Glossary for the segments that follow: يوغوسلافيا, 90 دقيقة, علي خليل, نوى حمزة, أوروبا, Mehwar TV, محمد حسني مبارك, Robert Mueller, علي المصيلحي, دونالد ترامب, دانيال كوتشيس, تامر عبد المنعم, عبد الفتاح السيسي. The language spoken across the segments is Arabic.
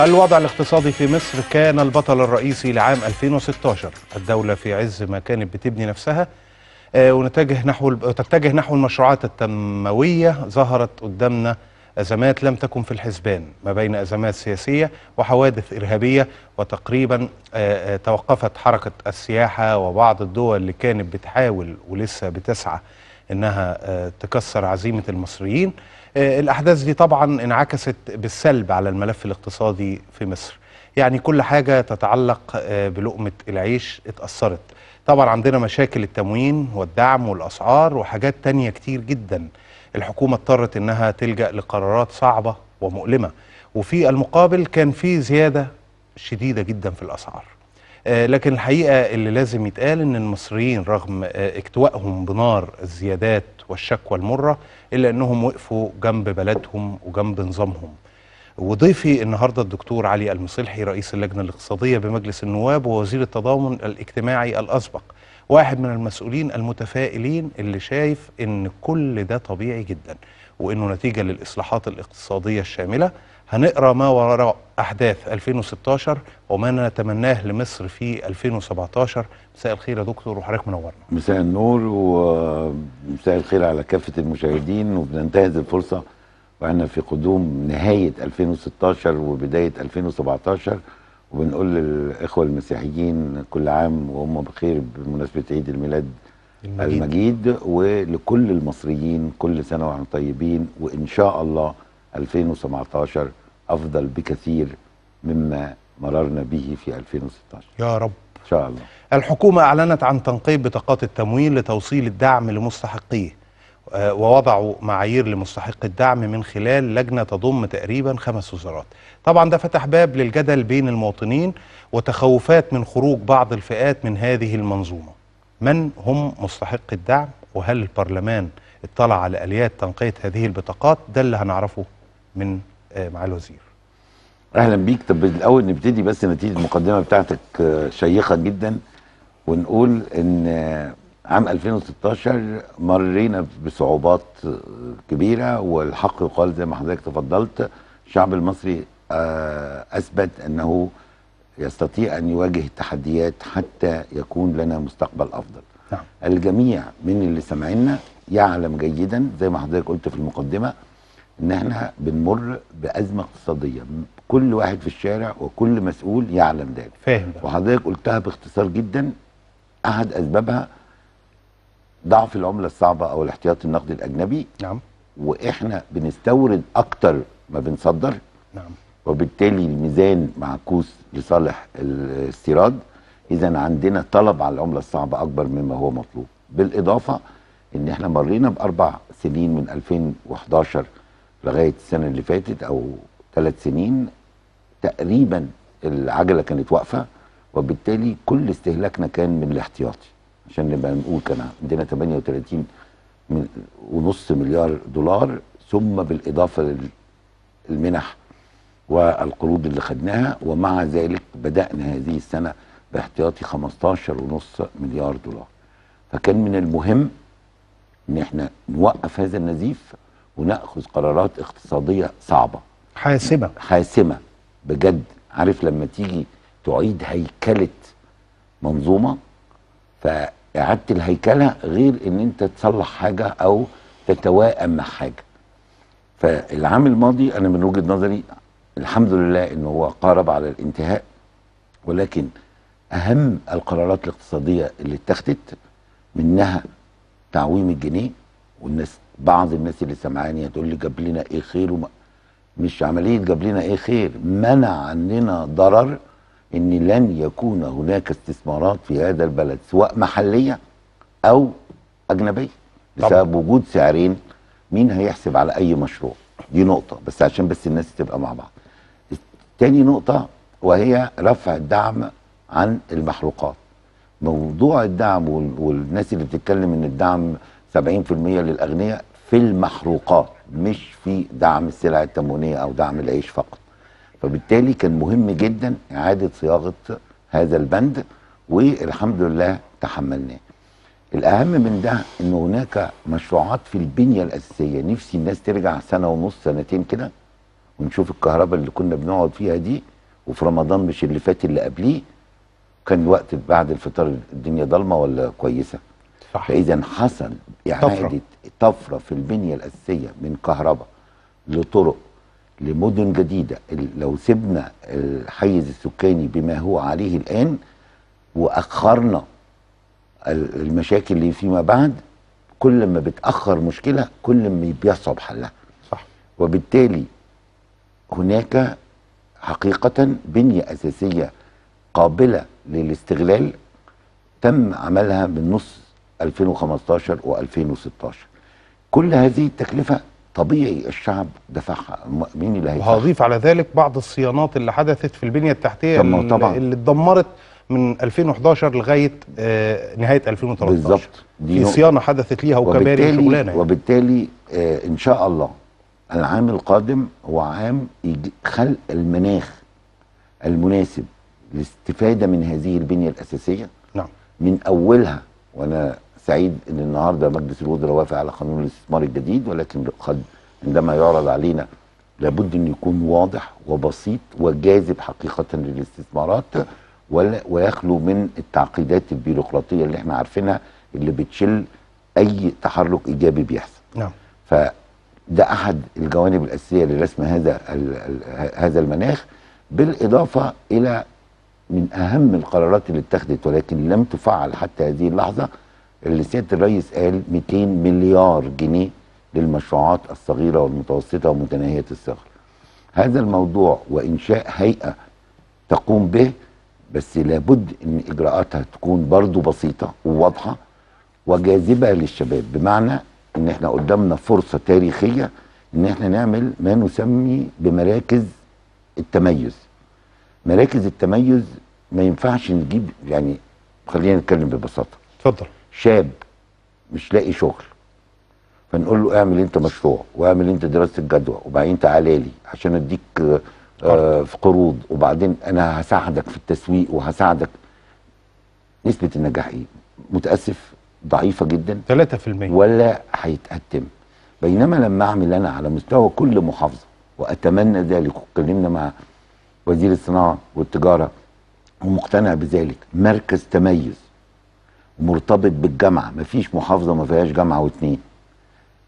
الوضع الاقتصادي في مصر كان البطل الرئيسي لعام 2016. الدولة في عز ما كانت بتبني نفسها وتتجه نحو المشروعات التنموية. ظهرت قدامنا أزمات لم تكن في الحسبان، ما بين أزمات سياسية وحوادث إرهابية، وتقريبا توقفت حركة السياحة، وبعض الدول اللي كانت بتحاول ولسه بتسعى إنها تكسر عزيمة المصريين. الأحداث دي طبعا انعكست بالسلب على الملف الاقتصادي في مصر، يعني كل حاجة تتعلق بلقمة العيش اتأثرت. طبعا عندنا مشاكل التموين والدعم والأسعار وحاجات تانية كتير جدا. الحكومة اضطرت إنها تلجأ لقرارات صعبة ومؤلمة، وفي المقابل كان في زيادة شديدة جدا في الأسعار. لكن الحقيقة اللي لازم يتقال إن المصريين رغم اكتوائهم بنار الزيادات والشكوى المرة، إلا أنهم وقفوا جنب بلدهم وجنب نظامهم. وضيفي النهاردة الدكتور علي المصيلحي، رئيس اللجنة الاقتصادية بمجلس النواب ووزير التضامن الاجتماعي الأسبق، واحد من المسؤولين المتفائلين اللي شايف إن كل ده طبيعي جدا، وإنه نتيجة للإصلاحات الاقتصادية الشاملة. هنقرأ ما وراء أحداث 2016 وما نتمناه لمصر في 2017. مساء الخير يا دكتور وحضرتك منورنا. مساء النور ومساء الخير على كافة المشاهدين. وبننتهز الفرصة وإحنا في قدوم نهاية 2016 وبداية 2017 وبنقول للإخوة المسيحيين كل عام وهم بخير بمناسبة عيد الميلاد المجيد، ولكل المصريين كل سنة وعن طيبين، وإن شاء الله 2017 أفضل بكثير مما مررنا به في 2016 يا رب إن شاء الله. الحكومة أعلنت عن تنقيب بطاقات التموين لتوصيل الدعم لمستحقيه، ووضعوا معايير لمستحق الدعم من خلال لجنة تضم تقريبا 5 وزارات. طبعا ده فتح باب للجدل بين المواطنين وتخوفات من خروج بعض الفئات من هذه المنظومة. من هم مستحق الدعم؟ وهل البرلمان اطلع على آليات تنقية هذه البطاقات؟ ده اللي هنعرفه من معالي الوزير. اهلا بيك. طب الاول نبتدي بس نتيجه المقدمه بتاعتك شيقه جدا، ونقول ان عام 2016 مرينا بصعوبات كبيره، والحق يقال زي ما حضرتك تفضلت الشعب المصري اثبت انه يستطيع ان يواجه التحديات حتى يكون لنا مستقبل افضل. الجميع من اللي سامعنا يعلم جيدا زي ما حضرتك قلت في المقدمه ان احنا بنمر بازمه اقتصاديه، كل واحد في الشارع وكل مسؤول يعلم ذلك، فاهم. وحضرتك قلتها باختصار جدا، احد اسبابها ضعف العمله الصعبه او الاحتياطي النقدي الاجنبي. نعم. واحنا بنستورد اكتر ما بنصدر. نعم. وبالتالي الميزان معكوس لصالح الاستيراد، اذا عندنا طلب على العمله الصعبه اكبر مما هو مطلوب. بالاضافه ان احنا مرينا ب4 سنين من 2011 لغايه السنه اللي فاتت او 3 سنين تقريبا العجله كانت واقفه، وبالتالي كل استهلاكنا كان من الاحتياطي، عشان نبقى نقول كان عندنا 38.5 مليار دولار، ثم بالاضافه للمنح والقروض اللي خدناها، ومع ذلك بدانا هذه السنه باحتياطي 15.5 مليار دولار. فكان من المهم ان احنا نوقف هذا النزيف وناخذ قرارات اقتصاديه صعبه حاسمه بجد. عارف لما تيجي تعيد هيكله منظومه، فاعاده الهيكله غير ان انت تصلح حاجه او تتوائم مع حاجه. فالعام الماضي انا من وجهه نظري الحمد لله انه هو قارب على الانتهاء، ولكن اهم القرارات الاقتصاديه اللي اتخذت منها تعويم الجنيه. والناس بعض الناس اللي سمعاني هتقول لي جاب لنا ايه خير، مش عمليه جاب لنا ايه خير، منع عننا ضرر ان لن يكون هناك استثمارات في هذا البلد سواء محليه او اجنبيه بسبب وجود سعرين. مين هيحسب على اي مشروع؟ دي نقطه بس عشان بس الناس تبقى مع بعض. تاني نقطه وهي رفع الدعم عن المحروقات. موضوع الدعم والناس اللي بتتكلم ان الدعم 70% للأغنياء في المحروقات، مش في دعم السلع التموينية أو دعم العيش فقط. فبالتالي كان مهم جدا إعادة صياغة هذا البند، والحمد لله تحملناه. الأهم من ده إن هناك مشروعات في البنية الأساسية، نفسي الناس ترجع سنة ونص سنتين كده ونشوف الكهرباء اللي كنا بنقعد فيها دي. وفي رمضان مش اللي فات اللي قبليه كان وقت بعد الفطار الدنيا ضلمه ولا كويسه؟ صح. فاذا حصل اعاده طفره في البنيه الاساسيه من كهرباء لطرق لمدن جديده. لو سبنا الحيز السكاني بما هو عليه الان واخرنا المشاكل اللي فيما بعد، كل ما بتاخر مشكله كل ما بيصعب حلها. صح. وبالتالي هناك حقيقة بنية أساسية قابلة للاستغلال تم عملها من نص 2015 و2016. كل هذه التكلفة طبيعي الشعب دفعها. مين اللي هيدفعها؟ وهضيف على ذلك بعض الصيانات اللي حدثت في البنية التحتية اللي اتدمرت من 2011 لغاية نهاية 2013. بالظبط. في صيانة حدثت ليها وكباري شغلانة. وبالتالي إن شاء الله العام القادم هو عام خلق المناخ المناسب للاستفادة من هذه البنية الأساسية. نعم. من أولها، وأنا سعيد أن النهاردة مجلس الوزراء وافق على قانون الاستثمار الجديد، ولكن عندما يعرض علينا لابد أن يكون واضح وبسيط وجاذب حقيقة للاستثمارات ويخلو من التعقيدات البيروقراطية اللي احنا عارفينها اللي بتشل أي تحرك إيجابي بيحصل. نعم. ده أحد الجوانب الأساسية لرسم هذا المناخ، بالإضافة إلى من أهم القرارات اللي اتخذت ولكن لم تفعل حتى هذه اللحظة اللي سيادة الرئيس قال 200 مليار جنيه للمشروعات الصغيرة والمتوسطة ومتناهية الصغر. هذا الموضوع وإنشاء هيئة تقوم به، بس لابد إن إجراءاتها تكون برضو بسيطة وواضحة وجاذبة للشباب، بمعنى ان احنا قدامنا فرصة تاريخية ان احنا نعمل ما نسمي بمراكز التميز. مراكز التميز ما ينفعش نجيب، يعني خلينا نتكلم ببساطة. اتفضل. شاب مش لاقي شغل فنقول له اعمل انت مشروع واعمل انت دراسة جدوى وبعدين تعالى لي عشان اديك في قروض وبعدين انا هساعدك في التسويق وهساعدك. نسبة النجاح ايه؟ متأسف ضعيفة جدا، 3% ولا هيتقدم. بينما لما اعمل انا على مستوى كل محافظة، واتمنى ذلك واتكلمنا مع وزير الصناعة والتجارة ومقتنع بذلك، مركز تميز مرتبط بالجامعة، مفيش محافظة ما فيهاش جامعة واثنين،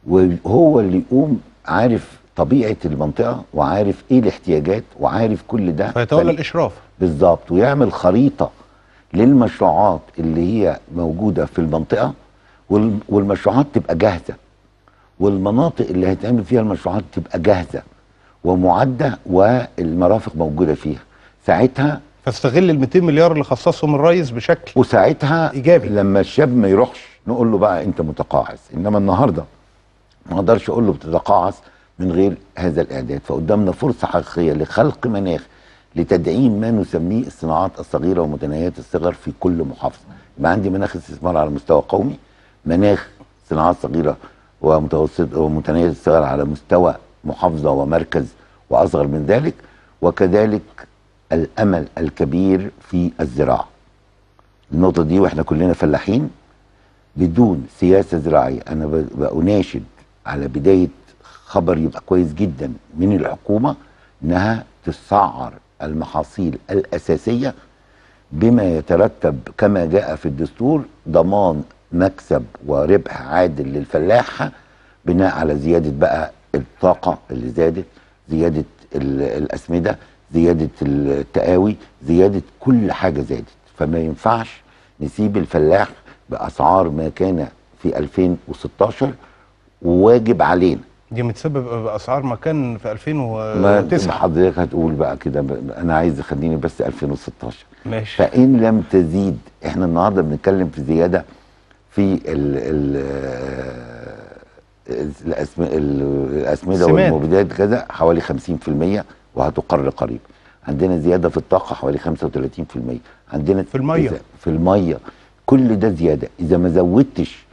وهو اللي يقوم عارف طبيعة المنطقة وعارف ايه الاحتياجات وعارف كل ده فيتولى الاشراف. بالظبط. ويعمل خريطة للمشروعات اللي هي موجودة في المنطقة، والمشروعات تبقى جاهزة، والمناطق اللي هيتعمل فيها المشروعات تبقى جاهزة ومعدة والمرافق موجودة فيها. ساعتها فاستغل ال 200 مليار اللي خصصهم الرئيس بشكل وساعتها ايجابي. لما الشاب ما يروحش نقول له بقى انت متقاعس، انما النهارده ما اقدرش اقول له بتتقاعس من غير هذا الاعداد. فقدامنا فرصة حقيقية لخلق مناخ لتدعيم ما نسميه الصناعات الصغيرة ومتناهية الصغر في كل محافظة. يبقى عندي مناخ استثمار على مستوى قومي، مناخ صناعات صغيرة ومتوسطة ومتناهية الصغر على مستوى محافظة ومركز وأصغر من ذلك، وكذلك الأمل الكبير في الزراعة. النقطة دي وإحنا كلنا فلاحين بدون سياسة زراعية. أنا بأناشد على بداية خبر يبقى كويس جدا من الحكومة إنها تسعر المحاصيل الأساسية بما يترتب كما جاء في الدستور ضمان مكسب وربح عادل للفلاح بناء على زيادة بقى الطاقة اللي زادت، زيادة الأسمدة، زيادة التقاوي، زيادة كل حاجة زادت. فما ينفعش نسيب الفلاح بأسعار ما كان في 2016 وواجب علينا. دي متسبب باسعار ما كان في 2009. حضرتك هتقول بقى كده انا عايز خليني بس 2016 ماشي. فان لم تزيد، احنا النهارده بنتكلم في زياده في الاسمده والمبيدات كذا حوالي 50%، وهتقر قريب. عندنا زياده في الطاقه حوالي 35%، عندنا في الميه كل ده زياده. اذا ما زودتش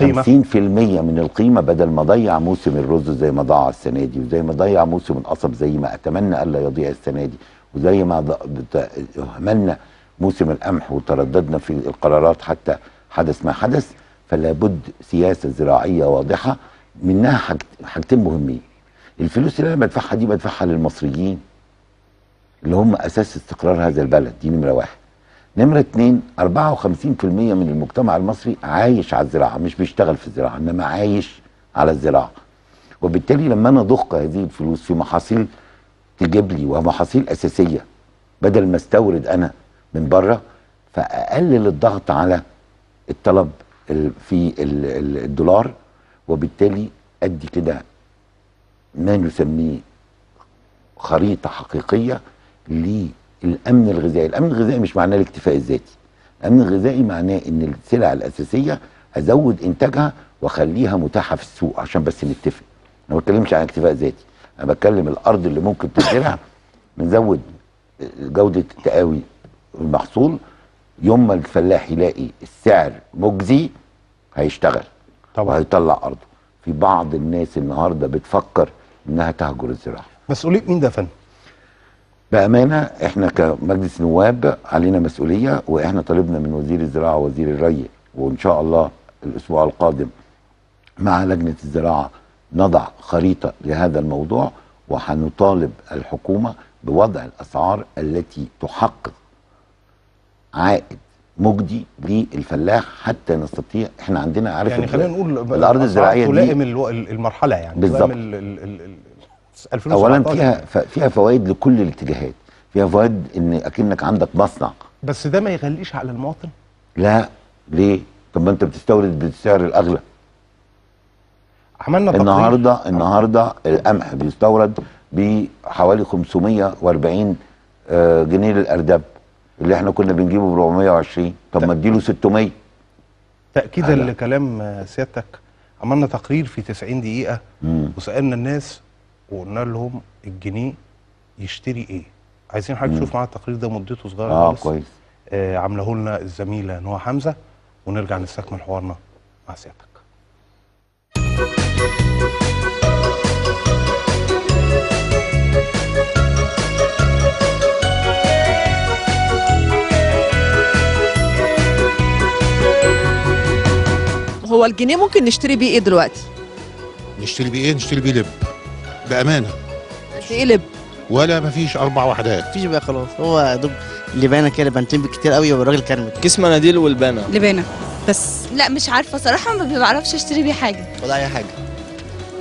50% من القيمة، بدل ما ضيع موسم الرز زي ما ضاع السنة دي، وزي ما ضيع موسم القصب زي ما أتمنى ألا يضيع السنة دي، وزي ما أهملنا موسم القمح وترددنا في القرارات حتى حدث ما حدث. فلا بد سياسة زراعية واضحة منها حاجتين مهمين. الفلوس اللي انا بدفعها دي بدفعها للمصريين اللي هم اساس استقرار هذا البلد، دي نمره واحد. نمره اتنين، 54% من المجتمع المصري عايش على الزراعه، مش بيشتغل في الزراعه انما عايش على الزراعه. وبالتالي لما انا ادق هذه الفلوس في محاصيل تجيب لي ومحاصيل اساسيه بدل ما استورد انا من بره، فاقلل الضغط على الطلب في الدولار، وبالتالي ادي كده ما نسميه خريطه حقيقيه للامن الغذائي. الامن الغذائي مش معناه الاكتفاء الذاتي، الامن الغذائي معناه ان السلع الاساسيه ازود انتاجها واخليها متاحه في السوق، عشان بس نتفق. انا ما بتكلمش عن اكتفاء ذاتي، انا بتكلم الارض اللي ممكن تتزرع نزود جوده تقاوي المحصول. يوم ما الفلاح يلاقي السعر مجزي هيشتغل طبعا وهيطلع ارضه. في بعض الناس النهارده بتفكر انها تهجر الزراعه. مسؤوليه مين ده يا فندم؟ بامانه احنا كمجلس نواب علينا مسؤوليه، واحنا طالبنا من وزير الزراعه ووزير الري، وان شاء الله الاسبوع القادم مع لجنه الزراعه نضع خريطه لهذا الموضوع، وهنطالب الحكومه بوضع الاسعار التي تحقق عائد مجدي للفلاح حتى نستطيع. احنا عندنا عارف يعني خلينا نقول الارض الزراعيه تلائم المرحله يعني بالظبط. اولا فيها فوائد لكل الاتجاهات، فيها فوائد ان اكنك عندك مصنع. بس ده ما يغليش على المواطن؟ لا ليه؟ طب ما انت بتستورد بالسعر الاغلى. عملنا تقرير النهارده القمح بيستورد بحوالي 540 جنيه للارداب اللي احنا كنا بنجيبه ب 420. طب ما اديله 600 تأكيدا لكلام سيادتك. عملنا تقرير في 90 دقيقة وسألنا الناس وقلنا لهم الجنيه يشتري ايه؟ عايزين حضرتك تشوف معانا التقرير ده، مدته صغيرة خالص. كويس. عاملاه لنا الزميلة نوى حمزة، ونرجع نستكمل حوارنا مع سيادتك. هو الجنيه ممكن نشتري بيه ايه دلوقتي؟ نشتري بيه ايه؟ نشتري بيه لب بامانه. قد ايه لب؟ ولا مفيش 4 وحدات. مفيش بقى خلاص، هو يا دوب لبانه كده، لبانتين بالكتير قوي، والراجل كرمك كيس مناديل والبانه. لبانه بس؟ لا مش عارفه صراحه، ما بعرفش اشتري بيه حاجه ولا اي حاجه.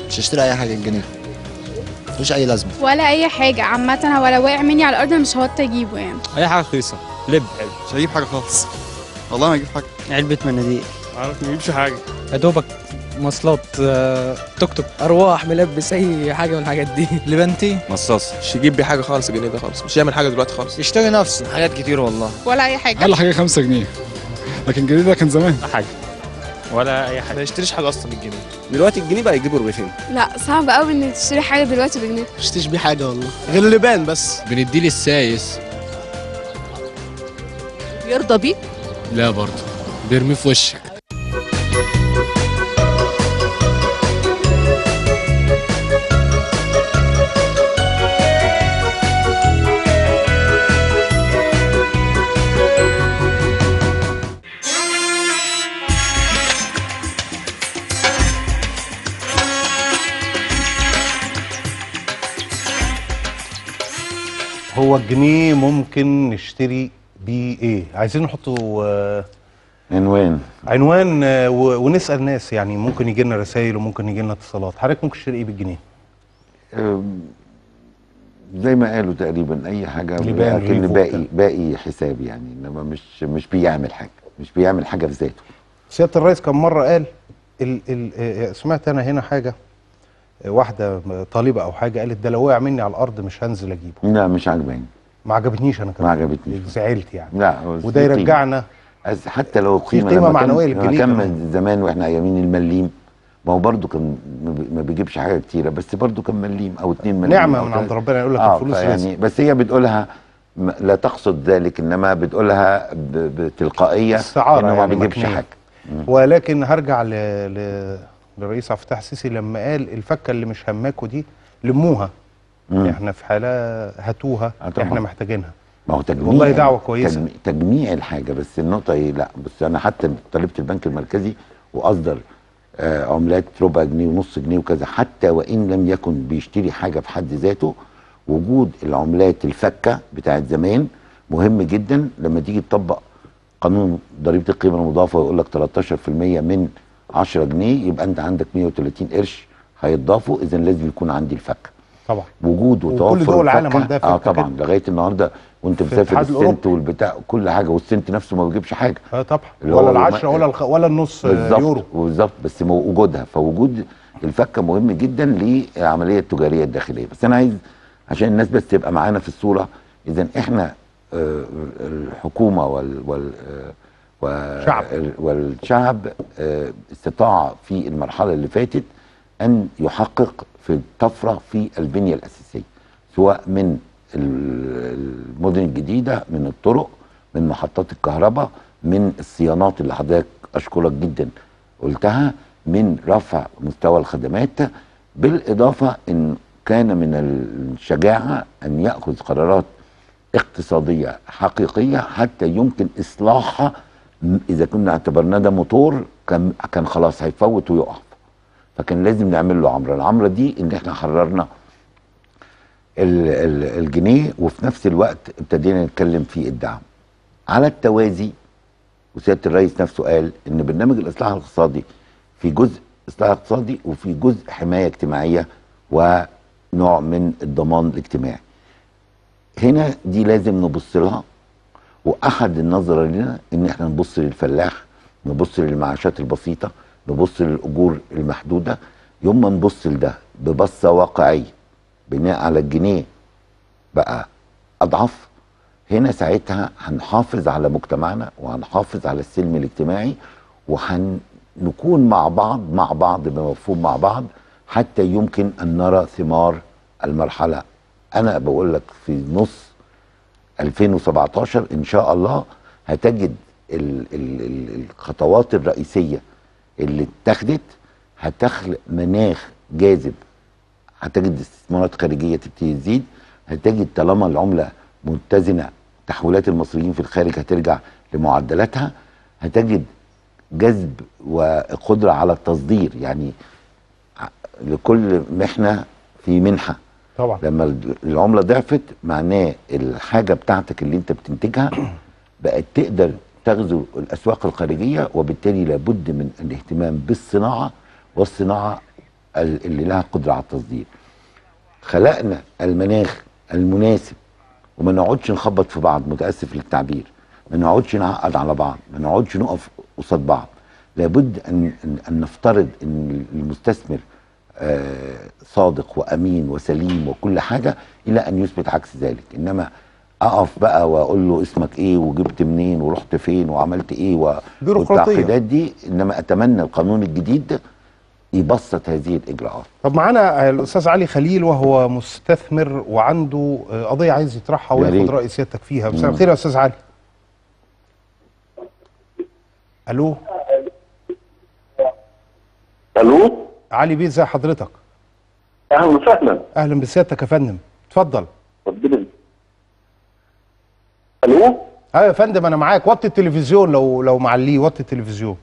مش هشتري اي حاجه، الجنيه ملوش اي لازمه ولا اي حاجه عامه. ولا واقع مني على الارض انا مش هوطي اجيبه يعني. اي حاجه رخيصه لب، مش هجيب حاجه خالص والله، ما هجيب حاجه. علبه مناديل عارف ما يجيبش حاجه، يا دوبك مواصلات توك توك، ارواح، ملبس، اي حاجه من الحاجات دي. لبنتي مصاص مش يجيب بيه حاجه خالص. الجنيه ده خالص مش يعمل حاجه دلوقتي خالص. يشتري نفسه حاجات كتير والله ولا اي حاجه. اقل حاجه 5 جنيه، لكن الجنيه ده كان زمان حاجه ولا اي حاجه. ما يشتريش حاجه اصلا بالجنيه دلوقتي. الجنيه بقى يجيبه رغيفين. لا صعب قوي ان تشتري حاجه دلوقتي بالجنيه. مش تشتري بيه حاجه والله غير اللبان بس. بندي لي السايس يرضى بيه؟ لا برضه بيرميه في وشك. هو الجنيه ممكن نشتري بيه ايه؟ عايزين نحطه عنوان ونسال ناس يعني. ممكن يجي لنا رسائل وممكن يجي لنا اتصالات. حضرتك ممكن تشتري ايه بالجنيه؟ زي ما قالوا تقريبا اي حاجه، لكن باقي حساب يعني، انما مش بيعمل حاجه، مش بيعمل حاجه في ذاته. سياده الرئيس كم مره قال سمعت انا هنا حاجه، واحده طالبه او حاجه قالت ده لو وقع مني على الارض مش هنزل اجيبه. لا مش عجباني، ما عجبتنيش انا كمان، ما عجبتنيش، زعلت يعني. لا وده يرجعنا حتى لو قيمه معنويه للجنيه. كان زمان واحنا ايامين المليم، ما هو برضه كان ما بيجيبش حاجه كتيره، بس برضه كان مليم او 2 مليم، نعمه من عند ربنا. يقول لك الفلوس يعني، بس هي بتقولها لا تقصد ذلك، انما بتقولها بتلقائيه انه يعني ما بيجيبش حاجه. ولكن هرجع للرئيس عبد الفتاح السيسي لما قال الفكه اللي مش هماكوا دي لموها، احنا في حاله هاتوها، احنا محتاجينها. ما هو تجميع والله دعوه كويسه، تجميع الحاجه. بس النقطه ايه؟ لا بس انا حتى طالبت البنك المركزي واصدر عملات ربع جنيه ونص جنيه وكذا، حتى وان لم يكن بيشتري حاجه في حد ذاته. وجود العملات الفكه بتاعت زمان مهم جدا. لما تيجي تطبق قانون ضريبه القيمه المضافه ويقول لك 13% من 10 جنيه يبقى انت عندك 130 قرش هيتضافوا، اذا لازم يكون عندي الفكه. طبعا وجود وتوفر كل دول العالم عندها فكه. طبعا لغايه النهارده وانت مسافر السنت والبتاع كل حاجه، والسنت نفسه ما بيجيبش حاجه. طبعا ولا العشره ولا النص يورو بالظبط، بس وجودها. فوجود الفكه مهم جدا للعمليه التجاريه الداخليه. بس انا عايز عشان الناس بس تبقى معانا في الصوره، اذا احنا الحكومه والشعب استطاع في المرحله اللي فاتت ان يحقق في طفره في البنيه الاساسيه، سواء من المدن الجديده، من الطرق، من محطات الكهرباء، من الصيانات اللي حضرتك اشكرك جدا قلتها، من رفع مستوى الخدمات. بالاضافه ان كان من الشجاعه ان ياخذ قرارات اقتصاديه حقيقيه حتى يمكن اصلاحها. اذا كنا اعتبرنا ده موتور كان خلاص هيفوت ويقع، فكان لازم نعمل له عمره. العمره دي ان احنا حررنا الجنيه، وفي نفس الوقت ابتدينا نتكلم في الدعم على التوازي. وسياده الرئيس نفسه قال ان برنامج الاصلاح الاقتصادي في جزء اصلاح اقتصادي وفي جزء حمايه اجتماعيه ونوع من الضمان الاجتماعي. هنا دي لازم نبص لها، واحد النظره لنا ان احنا نبص للفلاح، نبص للمعاشات البسيطه، نبص للاجور المحدوده. يوم ما نبص لده ببصه واقعيه بناء على الجنيه بقى اضعف، هنا ساعتها هنحافظ على مجتمعنا وهنحافظ على السلم الاجتماعي، وهنكون مع بعض بمفهوم مع بعض، حتى يمكن ان نرى ثمار المرحله. انا بقول لك في نص 2017 ان شاء الله هتجد الخطوات الرئيسيه اللي اتخذت هتخلق مناخ جاذب، هتجد استثمارات خارجيه تبتدي تزيد، هتجد طالما العمله متزنه تحويلات المصريين في الخارج هترجع لمعدلاتها، هتجد جذب وقدره على التصدير. يعني لكل محنه في منحه طبعا. لما العمله ضعفت معناه الحاجه بتاعتك اللي انت بتنتجها بقت تقدر تغزو الاسواق الخارجيه، وبالتالي لابد من الاهتمام بالصناعه، والصناعه اللي لها قدره على التصدير. خلقنا المناخ المناسب، وما نقعدش نخبط في بعض، متاسف للتعبير، ما نقعدش نعقد على بعض، ما نقعدش نقف قصاد بعض. لابد ان نفترض ان المستثمر صادق وامين وسليم وكل حاجه، الى ان يثبت عكس ذلك. انما اقف بقى واقول له اسمك ايه وجبت منين ورحت فين وعملت ايه والتعقيدات دي. انما اتمنى القانون الجديد يبسط هذه الاجراءات. طب معانا الاستاذ علي خليل وهو مستثمر وعنده قضيه عايز يطرحها وياخد راي سيادتك فيها. مساء الخير يا استاذ علي. الو الو علي بيه، ازي حضرتك؟ اهلا وسهلا. اهلا بسيادتك يا فندم، اتفضل. الو ايوه يا فندم انا معاك. وطي التلفزيون لو معليه، وطي التلفزيون.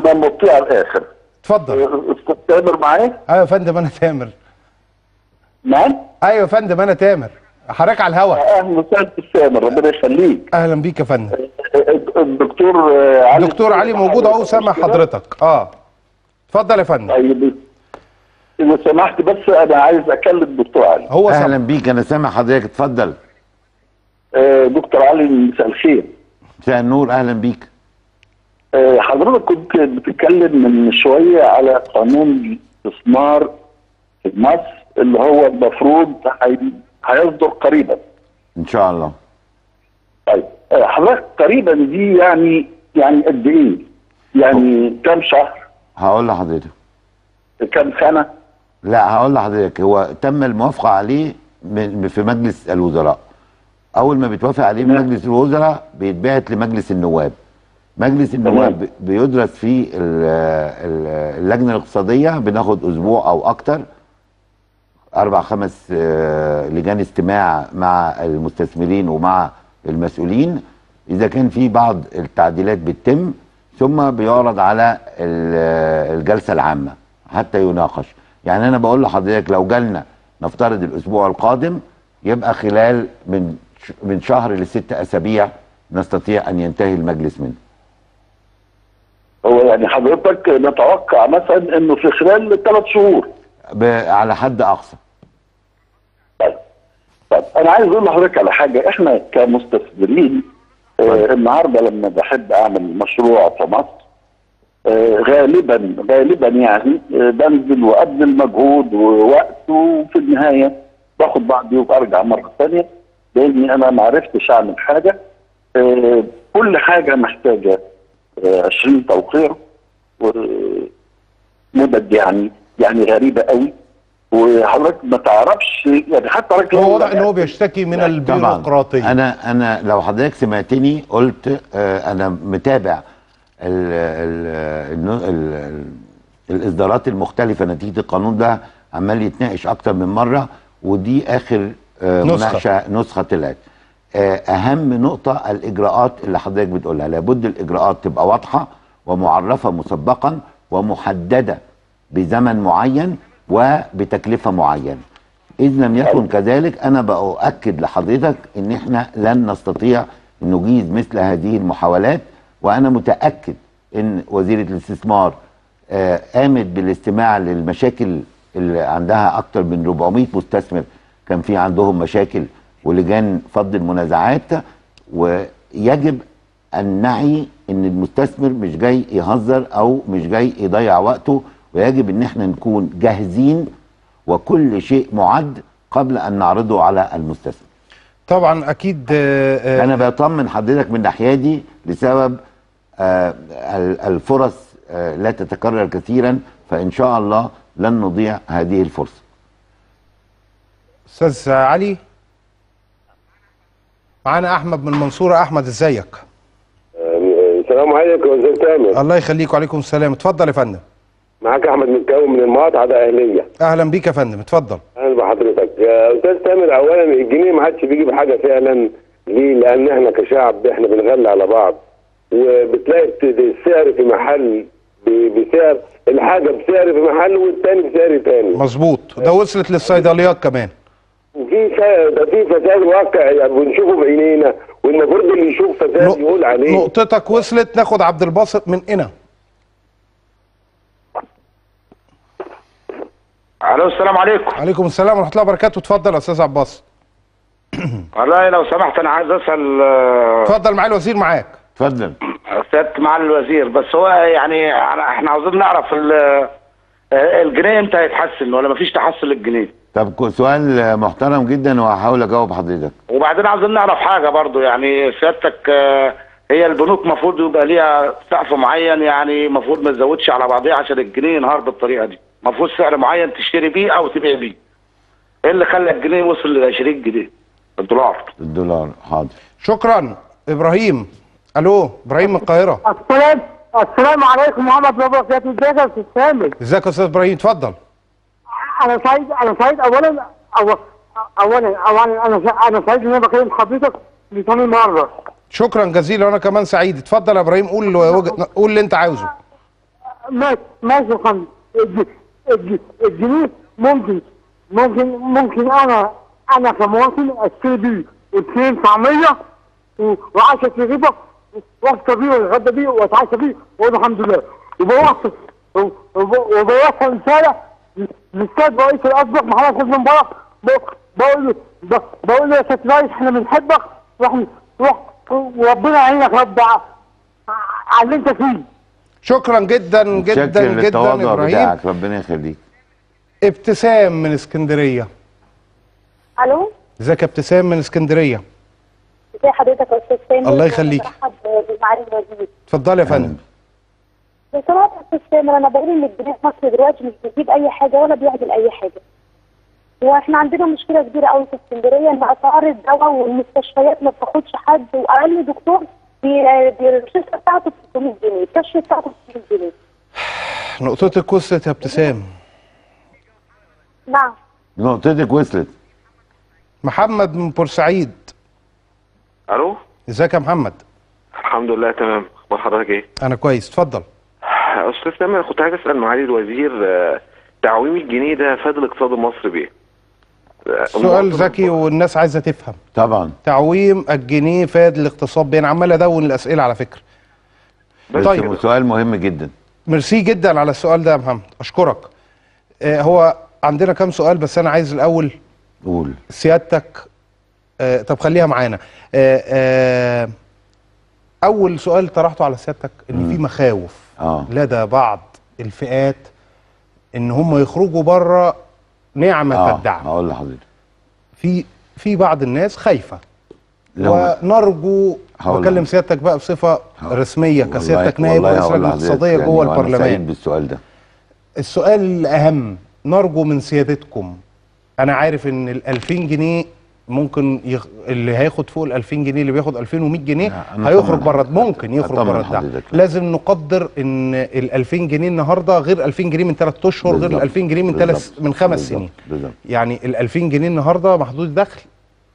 انا موطيه على الاخر. اتفضل. استاذ تامر معاك؟ ايوه يا فندم انا تامر. نعم؟ ايوه يا فندم انا تامر، حضرتك على الهواء. اهلا وسهلا تامر، ربنا يخليك. اهلا بيك يا فندم. الدكتور علي، الدكتور علي موجود اهو، سامع حضرتك. اتفضل يا فندم. طيب لو سمحت، بس انا عايز اكلم الدكتور علي. هو اهلا بيك، انا سامع حضرتك، اتفضل. دكتور علي مساء الخير. مساء النور، اهلا بيك. حضرتك كنت بتتكلم من شويه على قانون الاستثمار في مصر اللي هو المفروض هيصدر قريبا. ان شاء الله. طيب حضرتك قريبا دي يعني قد ايه؟ يعني كام شهر؟ هقول لحضرتك. كام سنه؟ لا هقول لحضرتك، هو تم الموافقه عليه في مجلس الوزراء. اول ما بيتوافق عليه من مجلس الوزراء بيتبعت لمجلس النواب. مجلس النواب بيدرس فيه اللجنه الاقتصاديه، بناخد اسبوع او اكتر، 4-5 لجان استماع مع المستثمرين ومع المسؤولين. اذا كان في بعض التعديلات بتتم، ثم بيعرض على الجلسه العامه حتى يناقش. يعني انا بقول لحضرتك لو جالنا نفترض الاسبوع القادم، يبقى خلال من شهر ل6 اسابيع نستطيع ان ينتهي المجلس منه. هو يعني حضرتك نتوقع مثلا انه في خلال 3 شهور على حد اقصى. طيب انا عايز اقول لحضرتك على حاجه، احنا كمستثمرين النهارده لما بحب اعمل مشروع في مصر غالبا يعني بنزل وابذل مجهود ووقت، وفي النهايه باخد بعضي وارجع مره ثانيه، لاني انا ما عرفتش اعمل حاجه. كل حاجه محتاجه 20 توقيع ومدد يعني غريبه قوي، وحضرتك ما تعرفش يعني حتى حضرتك هو واضح ان هو بيشتكي من البيروقراطيه. انا لو حضرتك سمعتني قلت انا متابع الاصدارات المختلفه نتيجه القانون ده، عمال يتناقش اكتر من مره، ودي اخر نسخه طلعت. اهم نقطه الاجراءات اللي حضرتك بتقولها، لابد الاجراءات تبقى واضحه ومعرفه مسبقا ومحدده بزمن معين وبتكلفه معينه. اذ لم يكن كذلك انا بأؤكد لحضرتك ان احنا لن نستطيع ان نجيز مثل هذه المحاولات. وانا متاكد ان وزيره الاستثمار قامت بالاستماع للمشاكل اللي عندها اكتر من 400 مستثمر كان في عندهم مشاكل ولجان فض المنازعات. ويجب ان نعي ان المستثمر مش جاي يهزر او مش جاي يضيع وقته، ويجب ان احنا نكون جاهزين وكل شيء معد قبل ان نعرضه على المستثمر. طبعا اكيد انا بطمن حضرتك من الناحيه دي لسبب الفرص لا تتكرر كثيرا، فان شاء الله لن نضيع هذه الفرصه. استاذ علي معانا احمد من المنصوره. احمد ازيك؟ السلام عليكم. ازيك تامر؟ الله يخليك. وعليكم السلام. اتفضل يا فندم. معاك احمد متكون من المقاطعه الاهليه. اهلا بيك يا فندم، اتفضل. اهلا بحضرتك يا استاذ تامر. اولا الجنيه ما عادش بيجي بحاجه فعلا. ليه؟ لان احنا كشعب احنا بنغلي على بعض، وبتلاقي السعر في محل بسعر الحاجه بسعر في محل والثاني بسعر ثاني. مظبوط، ده وصلت للصيدليات كمان. وفي ده في فساد واقع يعني بنشوفه بعينينا، والمفروض اللي يشوف فساد يقول عليه. نقطتك وصلت. ناخد عبد الباسط من هنا. الو السلام عليكم. وعليكم السلام ورحمه الله وبركاته. اتفضل يا استاذ عبد الباسط. والله لو سمحت انا عايز اسال. اتفضل معالي الوزير معاك. اتفضل. سياده معالي الوزير، بس هو يعني احنا عاوزين نعرف الجنيه امتى هيتحسن ولا مفيش تحسن للجنيه؟ طب سؤال محترم جدا وهحاول اجاوب حضرتك. وبعدين عاوزين نعرف حاجه برضو يعني سيادتك، هي البنوك المفروض يبقى ليها سقف معين، يعني المفروض ما تزودش على بعضيها عشان الجنيه ينهار بالطريقه دي. المفروض سعر معين تشتري بيه او تبيع بيه. ايه اللي خلى الجنيه وصل ل 20 جنيه؟ الدولار. حاضر، شكرا. ابراهيم. الو ابراهيم من القاهره. السلام عليكم ورحمه الله وبركاته. ازيك يا استاذ سامي؟ ازيك يا استاذ ابراهيم؟ اتفضل. انا سعيد اولا انا سعيد ان انا بكلم حضرتك لثاني مره. شكرا جزيلا وانا كمان سعيد. اتفضل يا ابراهيم، قول اللي انت عاوزه. ماشي يا فندم. الجنيه ممكن انا كمواطن اشتري بيه 2 طعميه و10 رغيفه وافطر بيه واتغدى بيه واتعشى بيه واقول الحمد لله، وبوصل رساله للسيد رئيس الاسبق محمد حسني مبارك، بقول له يا سيد رئيس احنا بنحبك وربنا يعينك يا رب على اللي انت فيه. شكرا جدا جدا جدا ابراهيم، ربنا يخليك. ابتسام من اسكندريه. الو ازيك يا ابتسام من اسكندريه؟ ازي حضرتك يا استاذ سامر؟ الله يخليك. برحب بمعالي الوزير. اتفضلي يا فندم. بصراحه يا استاذ سامر انا بقول ان الجنيه في مصر دلوقتي مش بيجيب اي حاجه ولا بيعدل اي حاجه. واحنا عندنا مشكله كبيره قوي في اسكندريه ان اسعار الدواء والمستشفيات ما بتاخدش حد، واقل دكتور الكشف بتاعته 600 جنيه، الكشف بتاعته 600 جنيه. نقطتك وصلت يا ابتسام. نعم. نقطتك وصلت. محمد من بورسعيد. الو ازيك يا محمد؟ الحمد لله تمام. اخبار حضرتك ايه؟ انا كويس، اتفضل. استاذ تامر، كنت عايز اسال معالي الوزير، تعويم الجنيه ده فاد الاقتصاد المصري بايه؟ سؤال ذكي والناس عايزه تفهم. طبعا تعويم الجنيه فاد الاقتصاد بايه؟ انا عمال ادون الاسئله على فكره. طيب، سؤال مهم جدا. ميرسي جدا على السؤال ده يا محمد، اشكرك. هو عندنا كام سؤال، بس انا عايز الاول قول سيادتك. طب خليها معانا. اول سؤال طرحته على سيادتك ان في مخاوف لدى بعض الفئات ان هم يخرجوا بره نعمه الدعم. هقول لحضرتك في بعض الناس خايفه، ونرجو بكلم سيادتك بقى بصفه رسميه كسيادتك نائب رئيس اللجنه الاقتصاديه جوه البرلمان. انا سعيد بالسؤال ده. السؤال الاهم، نرجو من سيادتكم، انا عارف ان ال 2000 جنيه ممكن اللي هياخد فوق ال 2000 جنيه اللي بياخد 2100 جنيه هيخرج بره، ممكن يخرج بره الدعم. لازم نقدر ان ال 2000 جنيه النهارده غير 2000 جنيه من 3 اشهر، غير ال 2000 جنيه من 5 سنين. يعني ال 2000 جنيه النهارده محدود دخل،